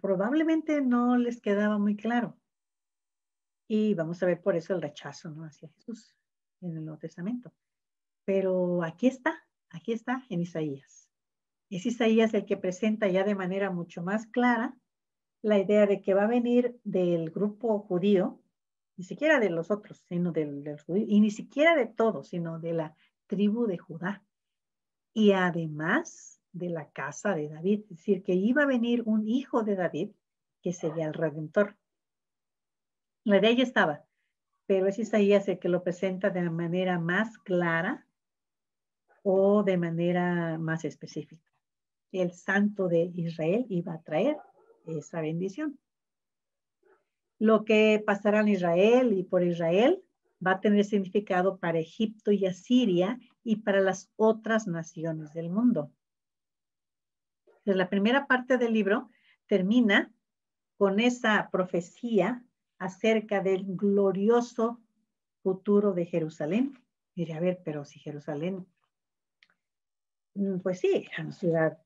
probablemente no les quedaba muy claro. Y vamos a ver por eso el rechazo, ¿no?, hacia Jesús en el Nuevo Testamento. Pero aquí está en Isaías. Es Isaías el que presenta ya de manera mucho más clara la idea de que va a venir del grupo judío, ni siquiera de los otros, sino del judío, y ni siquiera de todos, sino de la tribu de Judá. Y además de la casa de David, es decir, que iba a venir un hijo de David que sería el Redentor. La de ella estaba, pero es Isaías el que lo presenta de manera más clara o de manera más específica. El Santo de Israel iba a traer esa bendición. Lo que pasará en Israel y por Israel va a tener significado para Egipto y Asiria y para las otras naciones del mundo. Entonces, la primera parte del libro termina con esa profecía acerca del glorioso futuro de Jerusalén. Diré, a ver, pero si Jerusalén, pues sí, era una ciudad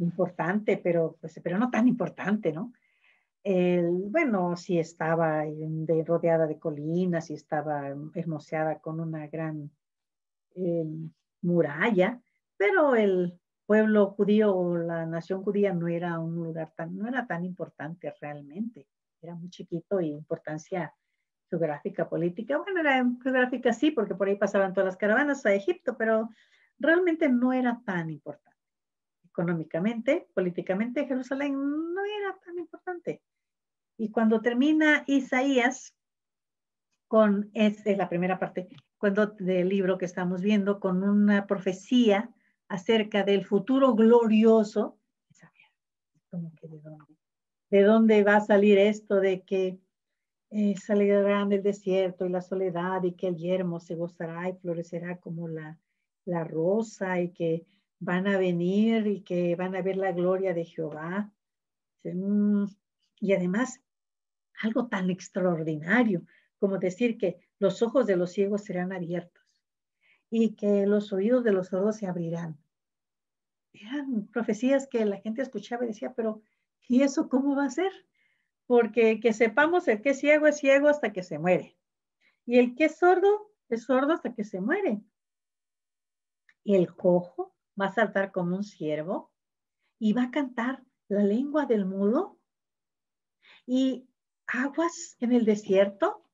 importante, pero no tan importante, ¿no? Bueno, sí estaba rodeada de colinas, y estaba hermoseada con una gran muralla, pero el pueblo judío o la nación judía no era un lugar no era tan importante realmente. Era muy chiquito y importancia geográfica, política. Bueno, era geográfica sí, porque por ahí pasaban todas las caravanas a Egipto, pero realmente no era tan importante. Económicamente, políticamente, Jerusalén no era tan importante. Y cuando termina Isaías, es la primera parte del libro que estamos viendo, con una profecía acerca del futuro glorioso, ¿de dónde va a salir esto de que salirán del desierto y la soledad, y que el yermo se gozará y florecerá como la rosa, y que van a venir y que van a ver la gloria de Jehová? Y además, algo tan extraordinario como decir que los ojos de los ciegos serán abiertos y que los oídos de los sordos se abrirán. Eran profecías que la gente escuchaba y decía, pero ¿y eso cómo va a ser? Porque que sepamos, el que es ciego hasta que se muere. Y el que es sordo hasta que se muere. Y el cojo va a saltar como un ciervo y va a cantar la lengua del mudo. Y aguas en el desierto,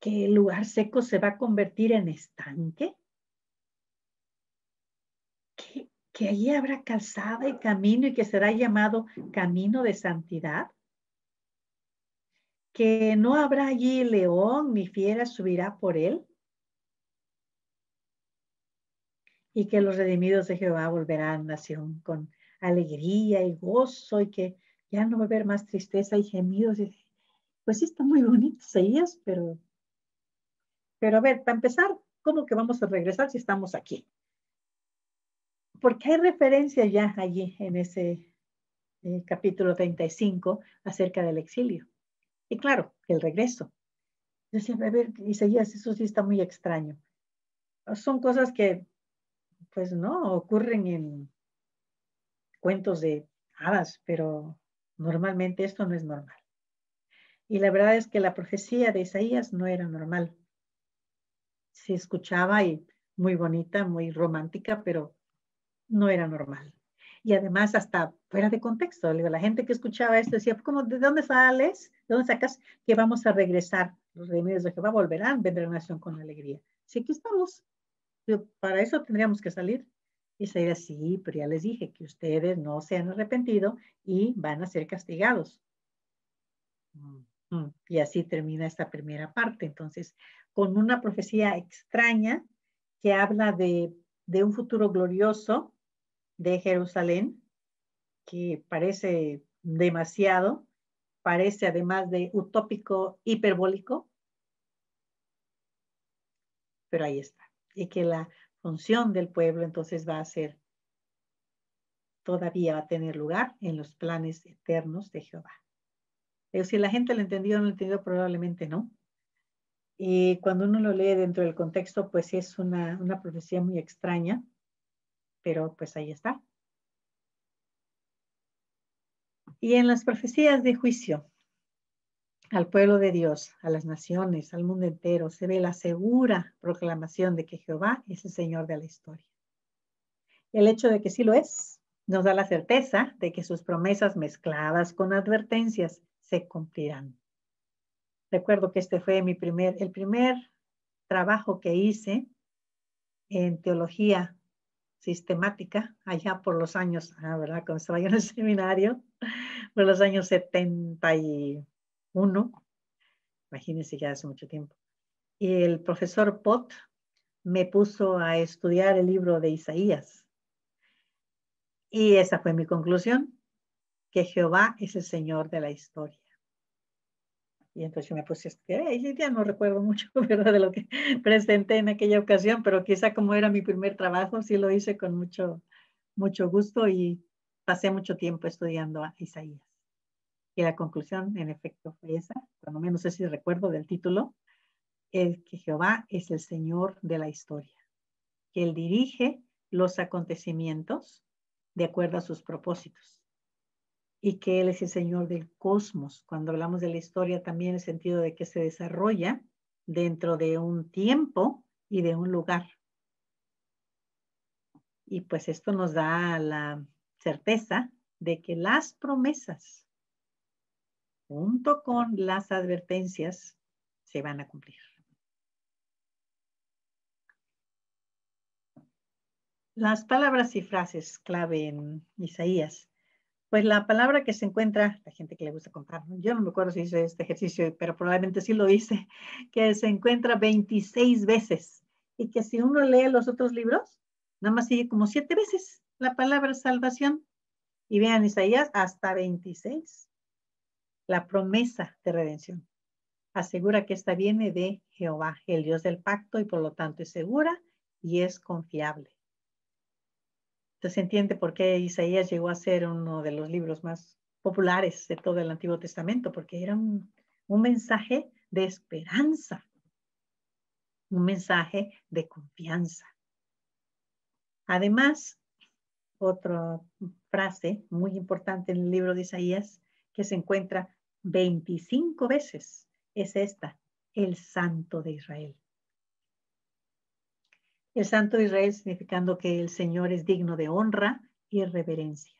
que el lugar seco se va a convertir en estanque, que allí habrá calzada y camino, y que será llamado camino de santidad, que no habrá allí león ni fiera subirá por él, y que los redimidos de Jehová volverán nación con alegría y gozo, y que ya no va a haber más tristeza y gemidos. Pues sí, están muy bonitos ellos, pero a ver, para empezar, ¿cómo que vamos a regresar si estamos aquí? Porque hay referencia ya allí en ese capítulo 35 acerca del exilio. Y claro, el regreso. Yo siempre, a ver, Isaías, eso sí está muy extraño. Son cosas que, pues no, ocurren en cuentos de hadas, pero normalmente esto no es normal. Y la verdad es que la profecía de Isaías no era normal. Se escuchaba y muy bonita, muy romántica, pero no era normal. Y además hasta fuera de contexto. La gente que escuchaba esto decía, ¿cómo, de dónde sales? ¿De dónde sacas que vamos a regresar? Los remedios de Jehová volverán, vendrá una nación con alegría. Si aquí estamos, para eso tendríamos que salir. Y se dirá, sí, pero ya les dije que ustedes no se han arrepentido y van a ser castigados. Y así termina esta primera parte. Entonces, con una profecía extraña que habla de un futuro glorioso de Jerusalén, que parece demasiado, parece además de utópico, hiperbólico, pero ahí está. Y que la función del pueblo entonces va a ser, todavía va a tener lugar en los planes eternos de Jehová. Pero si la gente lo entendió o no lo entendió, probablemente no. Y cuando uno lo lee dentro del contexto, pues es una profecía muy extraña, pero pues ahí está. Y en las profecías de juicio al pueblo de Dios, a las naciones, al mundo entero, se ve la segura proclamación de que Jehová es el Señor de la historia. El hecho de que sí lo es nos da la certeza de que sus promesas mezcladas con advertencias se cumplirán. Recuerdo que este fue el primer trabajo que hice en teología sistemática, allá por los años, ¿verdad? Cuando estaba yo en el seminario, por los años 71, imagínense, ya hace mucho tiempo. Y el profesor Pot me puso a estudiar el libro de Isaías. Y esa fue mi conclusión, que Jehová es el Señor de la historia. Y entonces yo me puse a estudiar, y ya no recuerdo mucho, ¿verdad?, de lo que presenté en aquella ocasión, pero quizá como era mi primer trabajo, sí lo hice con mucho gusto, y pasé mucho tiempo estudiando a Isaías. Y la conclusión, en efecto, fue esa, cuando menos sé si recuerdo del título, es que Jehová es el Señor de la historia, que Él dirige los acontecimientos de acuerdo a sus propósitos. y que Él es el Señor del cosmos. Cuando hablamos de la historia también en el sentido de que se desarrolla dentro de un tiempo y de un lugar. Y pues esto nos da la certeza de que las promesas junto con las advertencias se van a cumplir. Las palabras y frases clave en Isaías. Pues la palabra que se encuentra, la gente que le gusta contar, ¿no? Yo no me acuerdo si hice este ejercicio, pero probablemente sí lo hice, que se encuentra 26 veces. Y que si uno lee los otros libros, nada más sigue como 7 veces la palabra salvación. Y vean Isaías, hasta 26. La promesa de redención. Asegura que esta viene de Jehová, el Dios del pacto, y por lo tanto es segura y es confiable. Entonces se entiende por qué Isaías llegó a ser uno de los libros más populares de todo el Antiguo Testamento, porque era un mensaje de esperanza, un mensaje de confianza. Además, otra frase muy importante en el libro de Isaías que se encuentra 25 veces es esta: el Santo de Israel. El Santo de Israel, significando que el Señor es digno de honra y reverencia.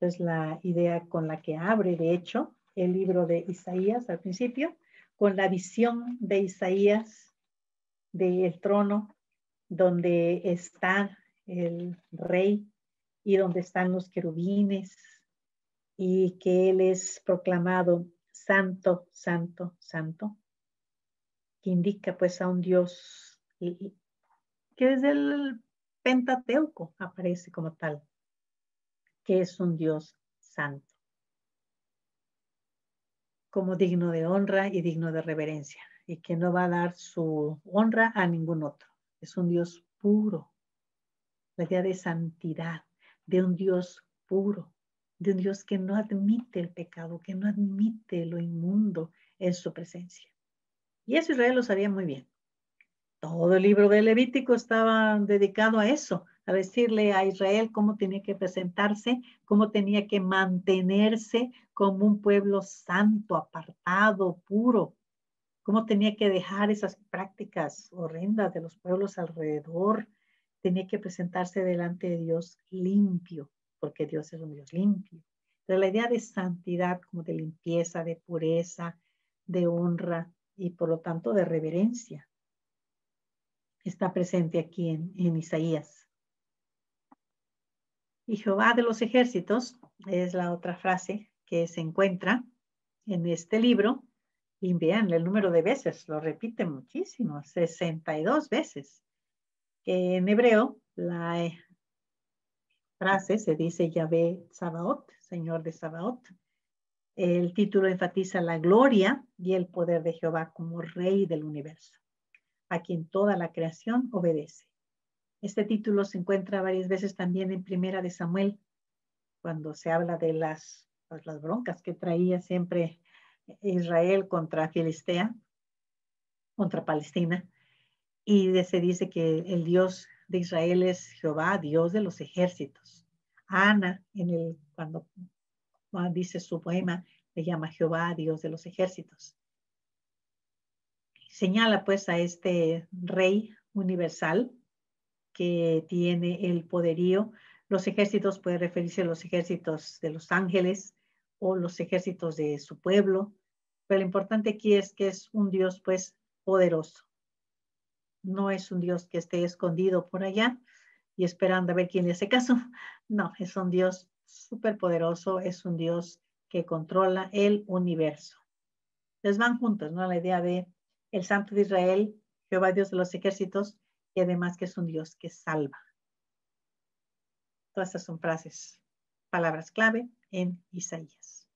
Es la idea con la que abre, de hecho, el libro de Isaías al principio, con la visión de Isaías del trono, donde está el rey y donde están los querubines, y que él es proclamado santo, santo, santo, que indica pues a un Dios que desde el Pentateuco aparece como tal, que es un Dios santo, como digno de honra y digno de reverencia, y que no va a dar su honra a ningún otro. Es un Dios puro, la idea de santidad, de un Dios puro, de un Dios que no admite el pecado, que no admite lo inmundo en su presencia. Y eso Israel lo sabía muy bien. Todo el libro de Levítico estaba dedicado a eso, a decirle a Israel cómo tenía que presentarse, cómo tenía que mantenerse como un pueblo santo, apartado, puro, cómo tenía que dejar esas prácticas horrendas de los pueblos alrededor, tenía que presentarse delante de Dios limpio, porque Dios es un Dios limpio. Pero la idea de santidad, como de limpieza, de pureza, de honra y por lo tanto de reverencia, está presente aquí en Isaías. Y Jehová de los ejércitos es la otra frase que se encuentra en este libro. Y vean el número de veces, lo repite muchísimo, 62 veces. En hebreo, la frase se dice Yahvé Sabaoth, Señor de Sabaoth. El título enfatiza la gloria y el poder de Jehová como Rey del universo, a quien toda la creación obedece. Este título se encuentra varias veces también en Primera de Samuel, cuando se habla de las broncas que traía siempre Israel contra Filistea, contra Palestina, y se dice que el Dios de Israel es Jehová, Dios de los ejércitos. Ana, cuando Juan dice su poema, le llama Jehová, Dios de los ejércitos. Señala pues a este rey universal que tiene el poderío. Los ejércitos puede referirse a los ejércitos de los ángeles o los ejércitos de su pueblo. Pero lo importante aquí es que es un Dios pues poderoso. No es un Dios que esté escondido por allá y esperando a ver quién le hace caso. No, es un Dios superpoderoso. Es un Dios que controla el universo. Entonces van juntos, ¿no? La idea de el Santo de Israel, Jehová Dios de los ejércitos, y además que es un Dios que salva. Todas estas son frases, palabras clave en Isaías.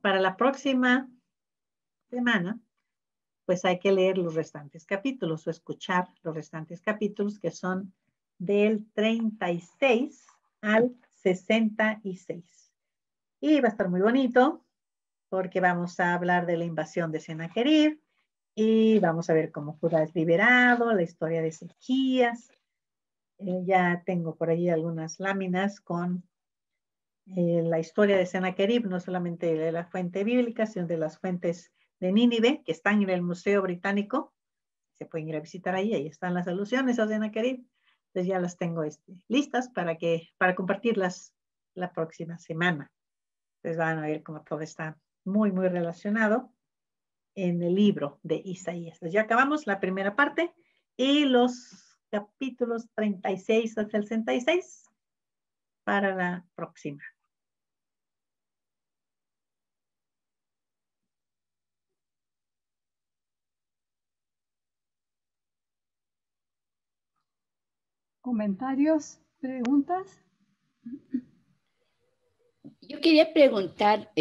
Para la próxima semana, pues hay que leer los restantes capítulos o escuchar los restantes capítulos, que son del 36 al 66. Y va a estar muy bonito, porque vamos a hablar de la invasión de Senaquerib y vamos a ver cómo Judá es liberado, la historia de Ezequías. Ya tengo por allí algunas láminas con la historia de Senaquerib, no solamente de la fuente bíblica, sino de las fuentes de Nínive, que están en el Museo Británico. Se pueden ir a visitar ahí, ahí están las alusiones a Senaquerib. Entonces ya las tengo listas para compartirlas la próxima semana. Entonces van a ver cómo todo está muy, muy relacionado en el libro de Isaías. Entonces ya acabamos la primera parte y los capítulos 36 hasta el 66 para la próxima. ¿Comentarios? ¿Preguntas? Yo quería preguntar,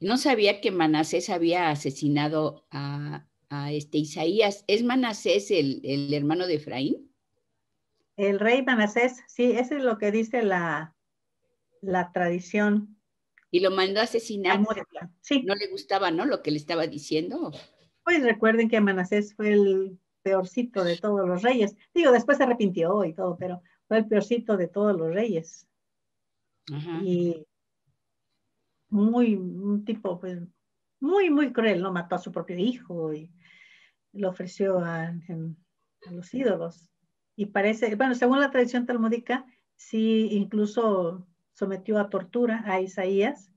no sabía que Manasés había asesinado a Isaías. ¿Es Manasés el hermano de Efraín? El rey Manasés, sí, eso es lo que dice la tradición. Y lo mandó a asesinar. Sí. No le gustaba, ¿no? Lo que le estaba diciendo. Pues recuerden que Manasés fue el peorcito de todos los reyes. Digo, después se arrepintió y todo, pero fue el peorcito de todos los reyes. Ajá. Y un tipo pues muy, muy cruel, ¿no? Mató a su propio hijo y lo ofreció a los ídolos. Y parece, bueno, según la tradición talmúdica, sí incluso sometió a tortura a Isaías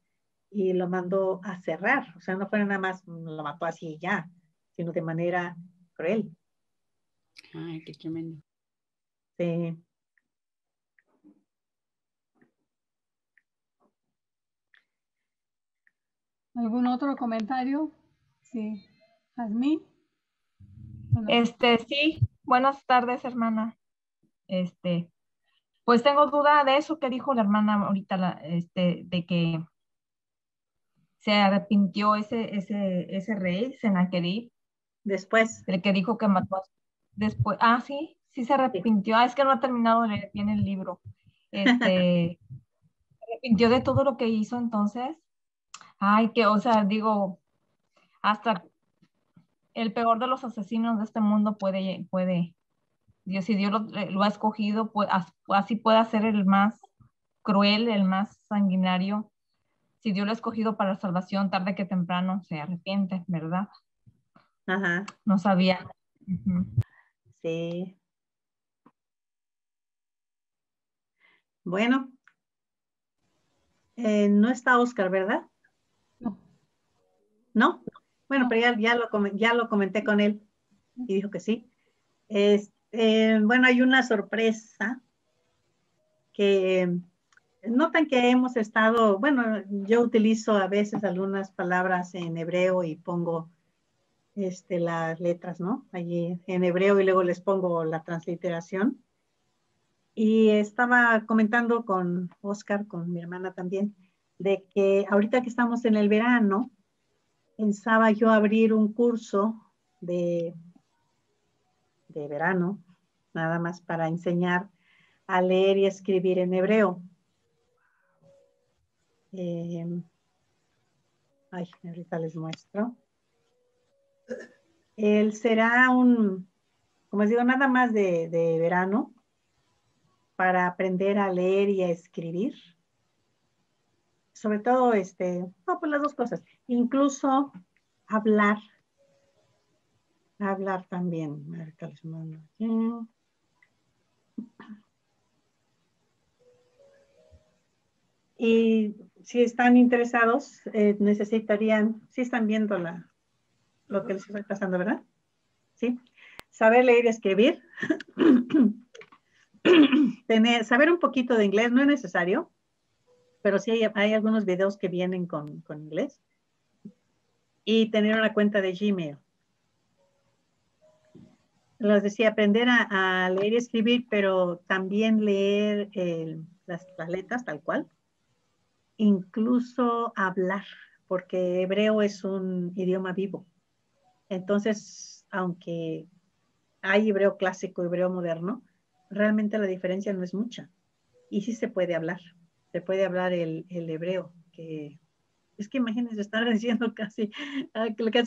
y lo mandó a cerrar. O sea, no fue nada más lo mató así y ya, sino de manera cruel. Ay, qué tremendo. Sí. ¿Algún otro comentario? Sí. ¿Jazmín? Bueno. Sí. Buenas tardes, hermana. Pues tengo duda de eso que dijo la hermana ahorita, de que se arrepintió ese rey, Senaquerib. Después. El que dijo que mató a después, sí, sí se arrepintió. Es que no ha terminado de leer bien el libro. Se arrepintió de todo lo que hizo entonces. Ay, que, o sea, digo, hasta el peor de los asesinos de este mundo puede Dios, si Dios lo ha escogido, pues, así puede ser el más cruel, el más sanguinario. Si Dios lo ha escogido para salvación, tarde que temprano se arrepiente, ¿verdad? Ajá. No sabía. Uh-huh. Sí. Bueno. No está Oscar, ¿verdad? ¿No? Bueno, pero ya lo comenté con él y dijo que sí. Bueno, hay una sorpresa que notan que hemos estado, bueno, yo utilizo a veces algunas palabras en hebreo y pongo las letras, ¿no? Allí en hebreo y luego les pongo la transliteración. Y estaba comentando con Oscar, con mi hermana también, de que ahorita que estamos en el verano, pensaba yo abrir un curso de verano, nada más para enseñar a leer y escribir en hebreo. Ahorita les muestro. Él será como les digo, nada más de verano para aprender a leer y a escribir. Sobre todo, pues las dos cosas. Incluso hablar. Hablar también. Ahorita les mando aquí. Y si están interesados, necesitarían, si están viendo lo que les está pasando, ¿verdad? Sí. Saber leer y escribir. Saber un poquito de inglés no es necesario. Pero sí hay algunos videos que vienen con inglés. Y tener una cuenta de Gmail. Les decía, aprender a leer y escribir, pero también leer las letras tal cual. Incluso hablar, porque hebreo es un idioma vivo. Entonces, aunque hay hebreo clásico, hebreo moderno, realmente la diferencia no es mucha. Y sí se puede hablar. Se puede hablar el hebreo, que es que imagínense, están diciendo casi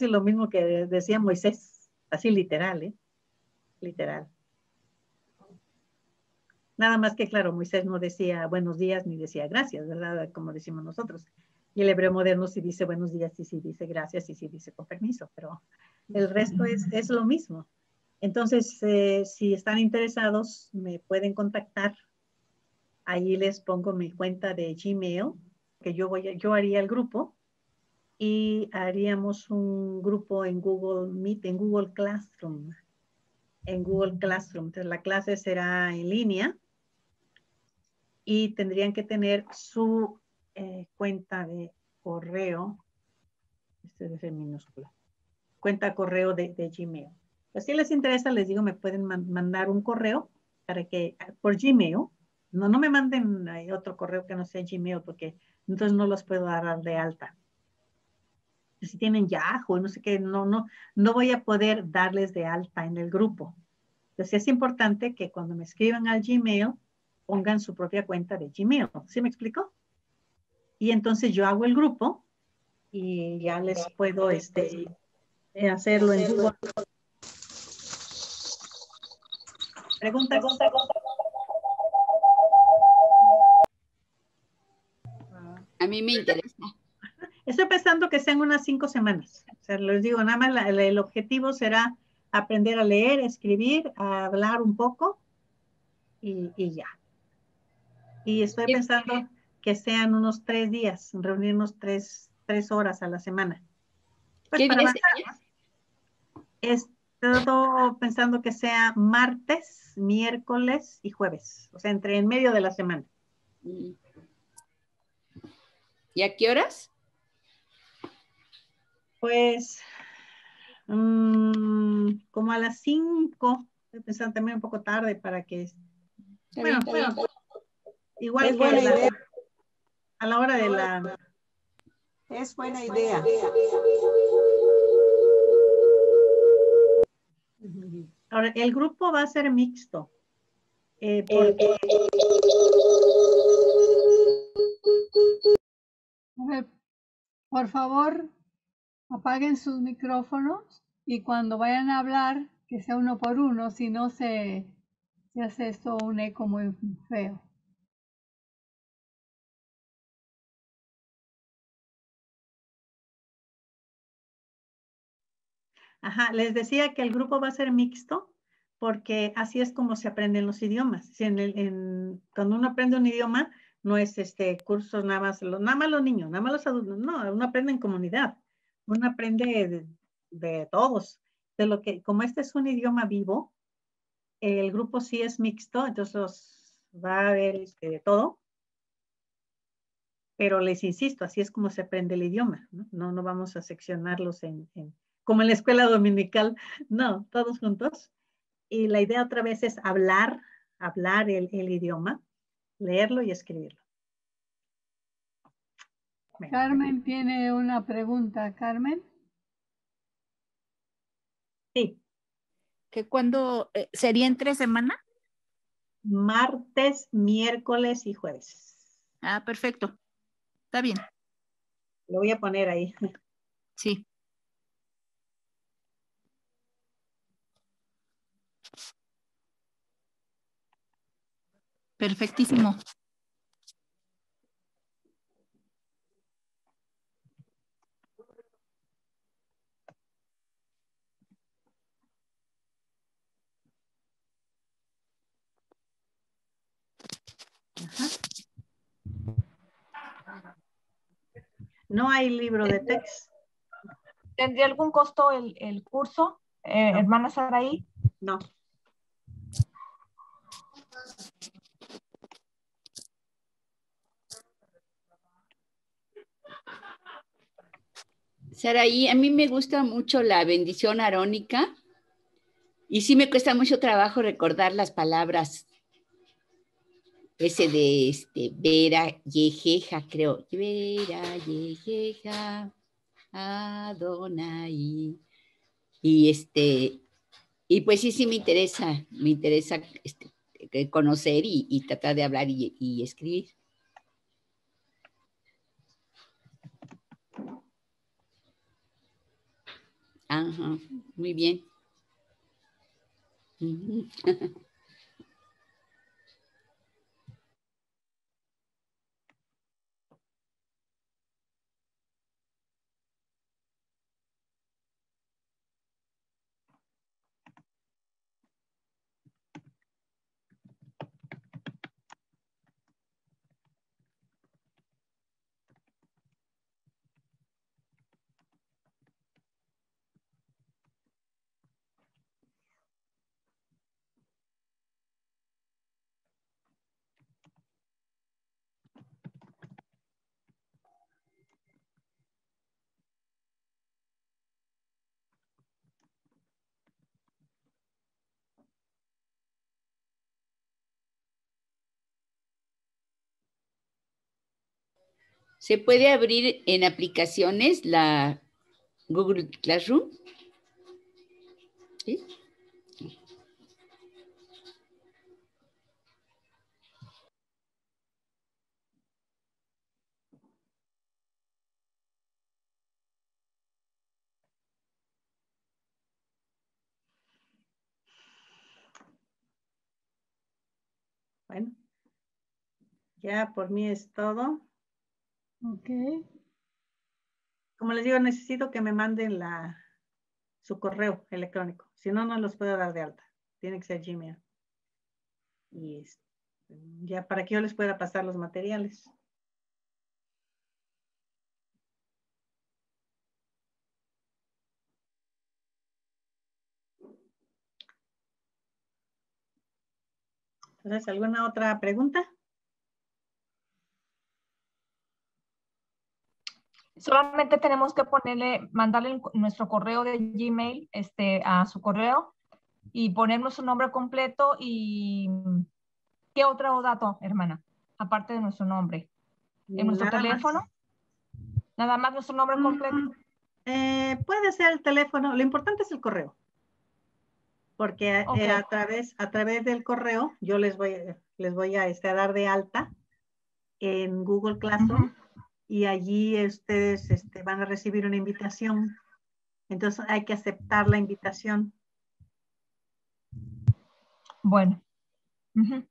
lo mismo que decía Moisés, así literal, literal. Nada más que, claro, Moisés no decía buenos días ni decía gracias, ¿verdad? Como decimos nosotros. Y el hebreo moderno sí dice buenos días, y sí dice gracias, y sí dice con permiso, pero el resto es lo mismo. Entonces, si están interesados, me pueden contactar. Ahí les pongo mi cuenta de Gmail, que yo haría el grupo, y haríamos un grupo en Google Meet, en Google Classroom. Entonces, la clase será en línea y tendrían que tener su cuenta de correo, este es en minúscula, cuenta correo de Gmail. Pues si les interesa, les digo, me pueden mandar un correo para que, por Gmail, no me manden otro correo que no sea Gmail, porque entonces no los puedo dar de alta. Si tienen Yahoo, no sé qué, no voy a poder darles de alta en el grupo. Entonces es importante que cuando me escriban al Gmail, pongan su propia cuenta de Gmail. ¿Sí me explico? Y entonces yo hago el grupo y ya les puedo hacerlo en Google. Pregunta. A mí me interesa. Estoy pensando que sean unas 5 semanas. O sea, les digo, nada más el objetivo será aprender a leer, escribir, a hablar un poco y ya. Y estoy pensando que sean unos 3 días, reunirnos 3 horas a la semana. Pues ¿qué día es? Estoy pensando que sea martes, miércoles y jueves. O sea, entre en medio de la semana. ¿Y a qué horas? Pues, como a las 5. Estoy pensando también un poco tarde para que... Bueno, igual es que a la hora de la... Es buena idea. Ahora, el grupo va a ser mixto. Por favor... Apaguen sus micrófonos y cuando vayan a hablar, que sea uno por uno, si no se hace esto un eco muy feo. Ajá, les decía que el grupo va a ser mixto porque así es como se aprenden los idiomas. Si cuando uno aprende un idioma, no es cursos nada más los niños, nada más los adultos, no, uno aprende en comunidad. Uno aprende de todos. Como este es un idioma vivo, el grupo sí es mixto, entonces va a haber de todo. Pero les insisto, así es como se aprende el idioma, ¿no? No vamos a seccionarlos como en la escuela dominical, no, todos juntos. Y la idea otra vez es hablar el idioma, leerlo y escribirlo. Carmen tiene una pregunta. Carmen. Sí. ¿Que cuándo sería en 3 semanas? Martes, miércoles y jueves. Ah, perfecto. Está bien. Lo voy a poner ahí. Sí. Perfectísimo. No hay libro de texto. ¿Tendría algún costo el curso, no, hermana Saraí? No. Saraí, a mí me gusta mucho la bendición arónica y sí me cuesta mucho trabajo recordar las palabras. Ese de Vera Yejeja, creo. Vera Yejeja, Adonai. Y y pues sí me interesa conocer y tratar de hablar y escribir. Ajá, muy bien. ¿Se puede abrir en aplicaciones la Google Classroom? ¿Sí? Bueno, ya por mí es todo. Ok. Como les digo, necesito que me manden su correo electrónico. Si no, no los puedo dar de alta. Tiene que ser Gmail. Y ya para que yo les pueda pasar los materiales. Entonces, ¿alguna otra pregunta? Solamente tenemos que mandarle nuestro correo de Gmail a su correo y ponernos su nombre completo y ¿qué otro dato, hermana? Aparte de nuestro nombre. ¿En nuestro teléfono? Nada más nuestro nombre completo. Puede ser el teléfono. Lo importante es el correo. Porque okay. a través del correo yo les voy a dar de alta en Google Classroom y allí ustedes van a recibir una invitación. Entonces hay que aceptar la invitación. Bueno. Entonces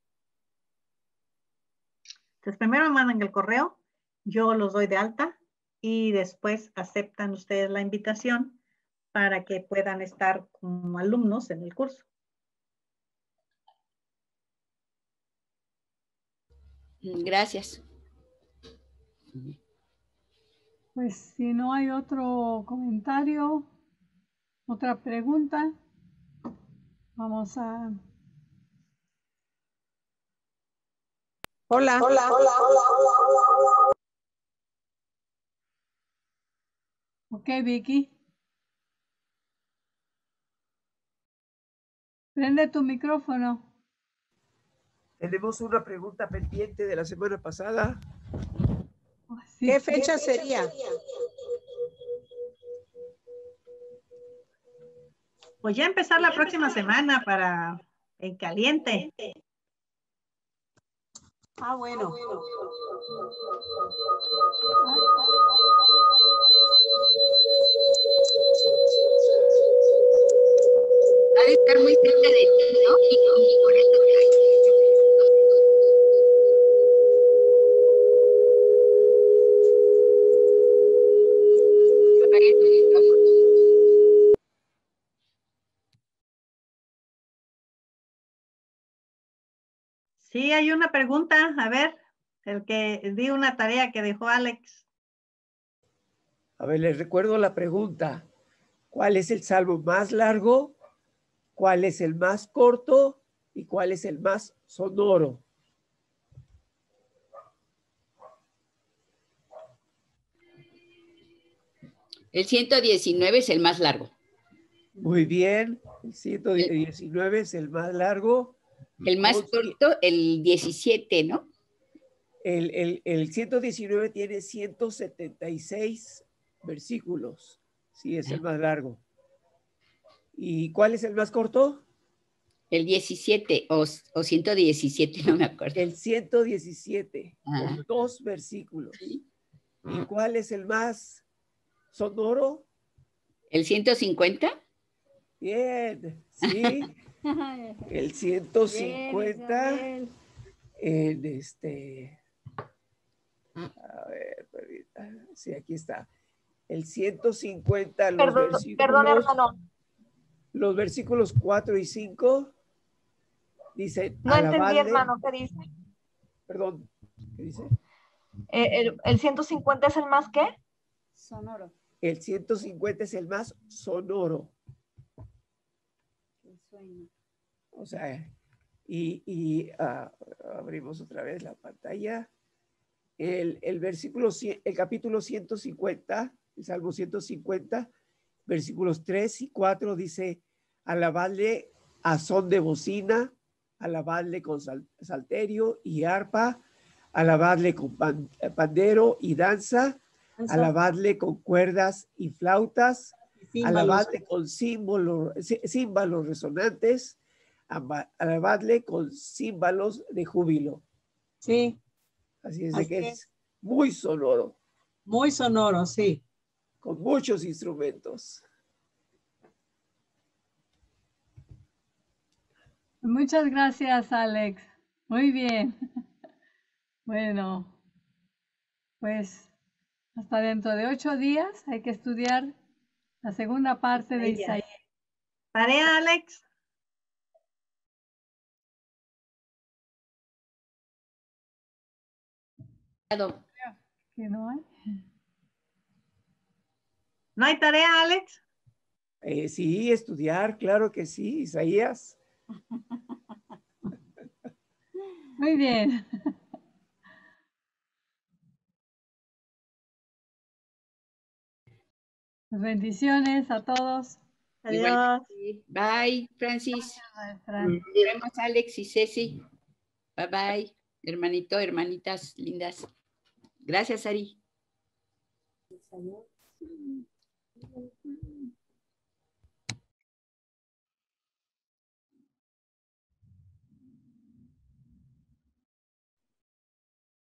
primero me mandan el correo, yo los doy de alta y después aceptan ustedes la invitación para que puedan estar como alumnos en el curso. Gracias. Pues si no hay otro comentario, otra pregunta, vamos a... Hola. Hola. Hola. Ok, Vicky. Prende tu micrófono. Tenemos una pregunta pendiente de la semana pasada. Sí. ¿Qué fecha sería? Pues ya empezar la próxima semana para en caliente. Ah, bueno. Ha de estar muy cerca de ti, ¿no? Y por eso te hay. Sí, hay una pregunta. A ver, el que di una tarea que dejó Alex. A ver, les recuerdo la pregunta. ¿Cuál es el salmo más largo? ¿Cuál es el más corto y cuál es el más sonoro? El 119 es el más largo. Muy bien, el 119 es el más largo. El más corto, el 17, ¿no? El 119 tiene 176 versículos. Sí, es el más largo. ¿Y cuál es el más corto? El 17 o 117, no me acuerdo. El 117, con 2 versículos. ¿Sí? ¿Y cuál es el más sonoro? ¿El 150? Bien, sí. El 150 bien, en a ver, sí, aquí está. El 150 los versículos. Perdón, hermano. Los versículos 4 y 5 dicen... No entendí, hermano, ¿qué dice? Perdón, ¿qué dice? ¿El 150 es el más qué? Sonoro. El 150 es el más sonoro. El sueño. O sea, abrimos otra vez la pantalla. El capítulo 150, el Salmo 150... Versículos 3 y 4 dice, alabadle a son de bocina, alabadle con salterio y arpa, alabadle con pandero y danza, alabadle con cuerdas y flautas, alabadle con címbalos resonantes, alabadle con címbalos de júbilo. Sí. Así es. Así que es muy sonoro. Muy sonoro, sí. Con muchos instrumentos. Muchas gracias, Alex. Muy bien. Bueno, pues hasta dentro de 8 días hay que estudiar la segunda parte de Isaías. Tarea, Alex. ¿No hay tarea, Alex? Sí, estudiar, claro que sí, Isaías. Muy bien. Bendiciones a todos. Adiós. Bye, Francis. Nos vemos, Alex y Ceci. Bye, bye. Hermanito, hermanitas lindas. Gracias, Ari.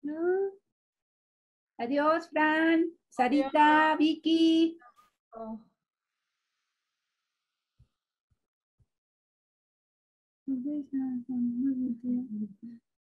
No. Adiós, Fran, Sarita, adiós. Vicky. Oh.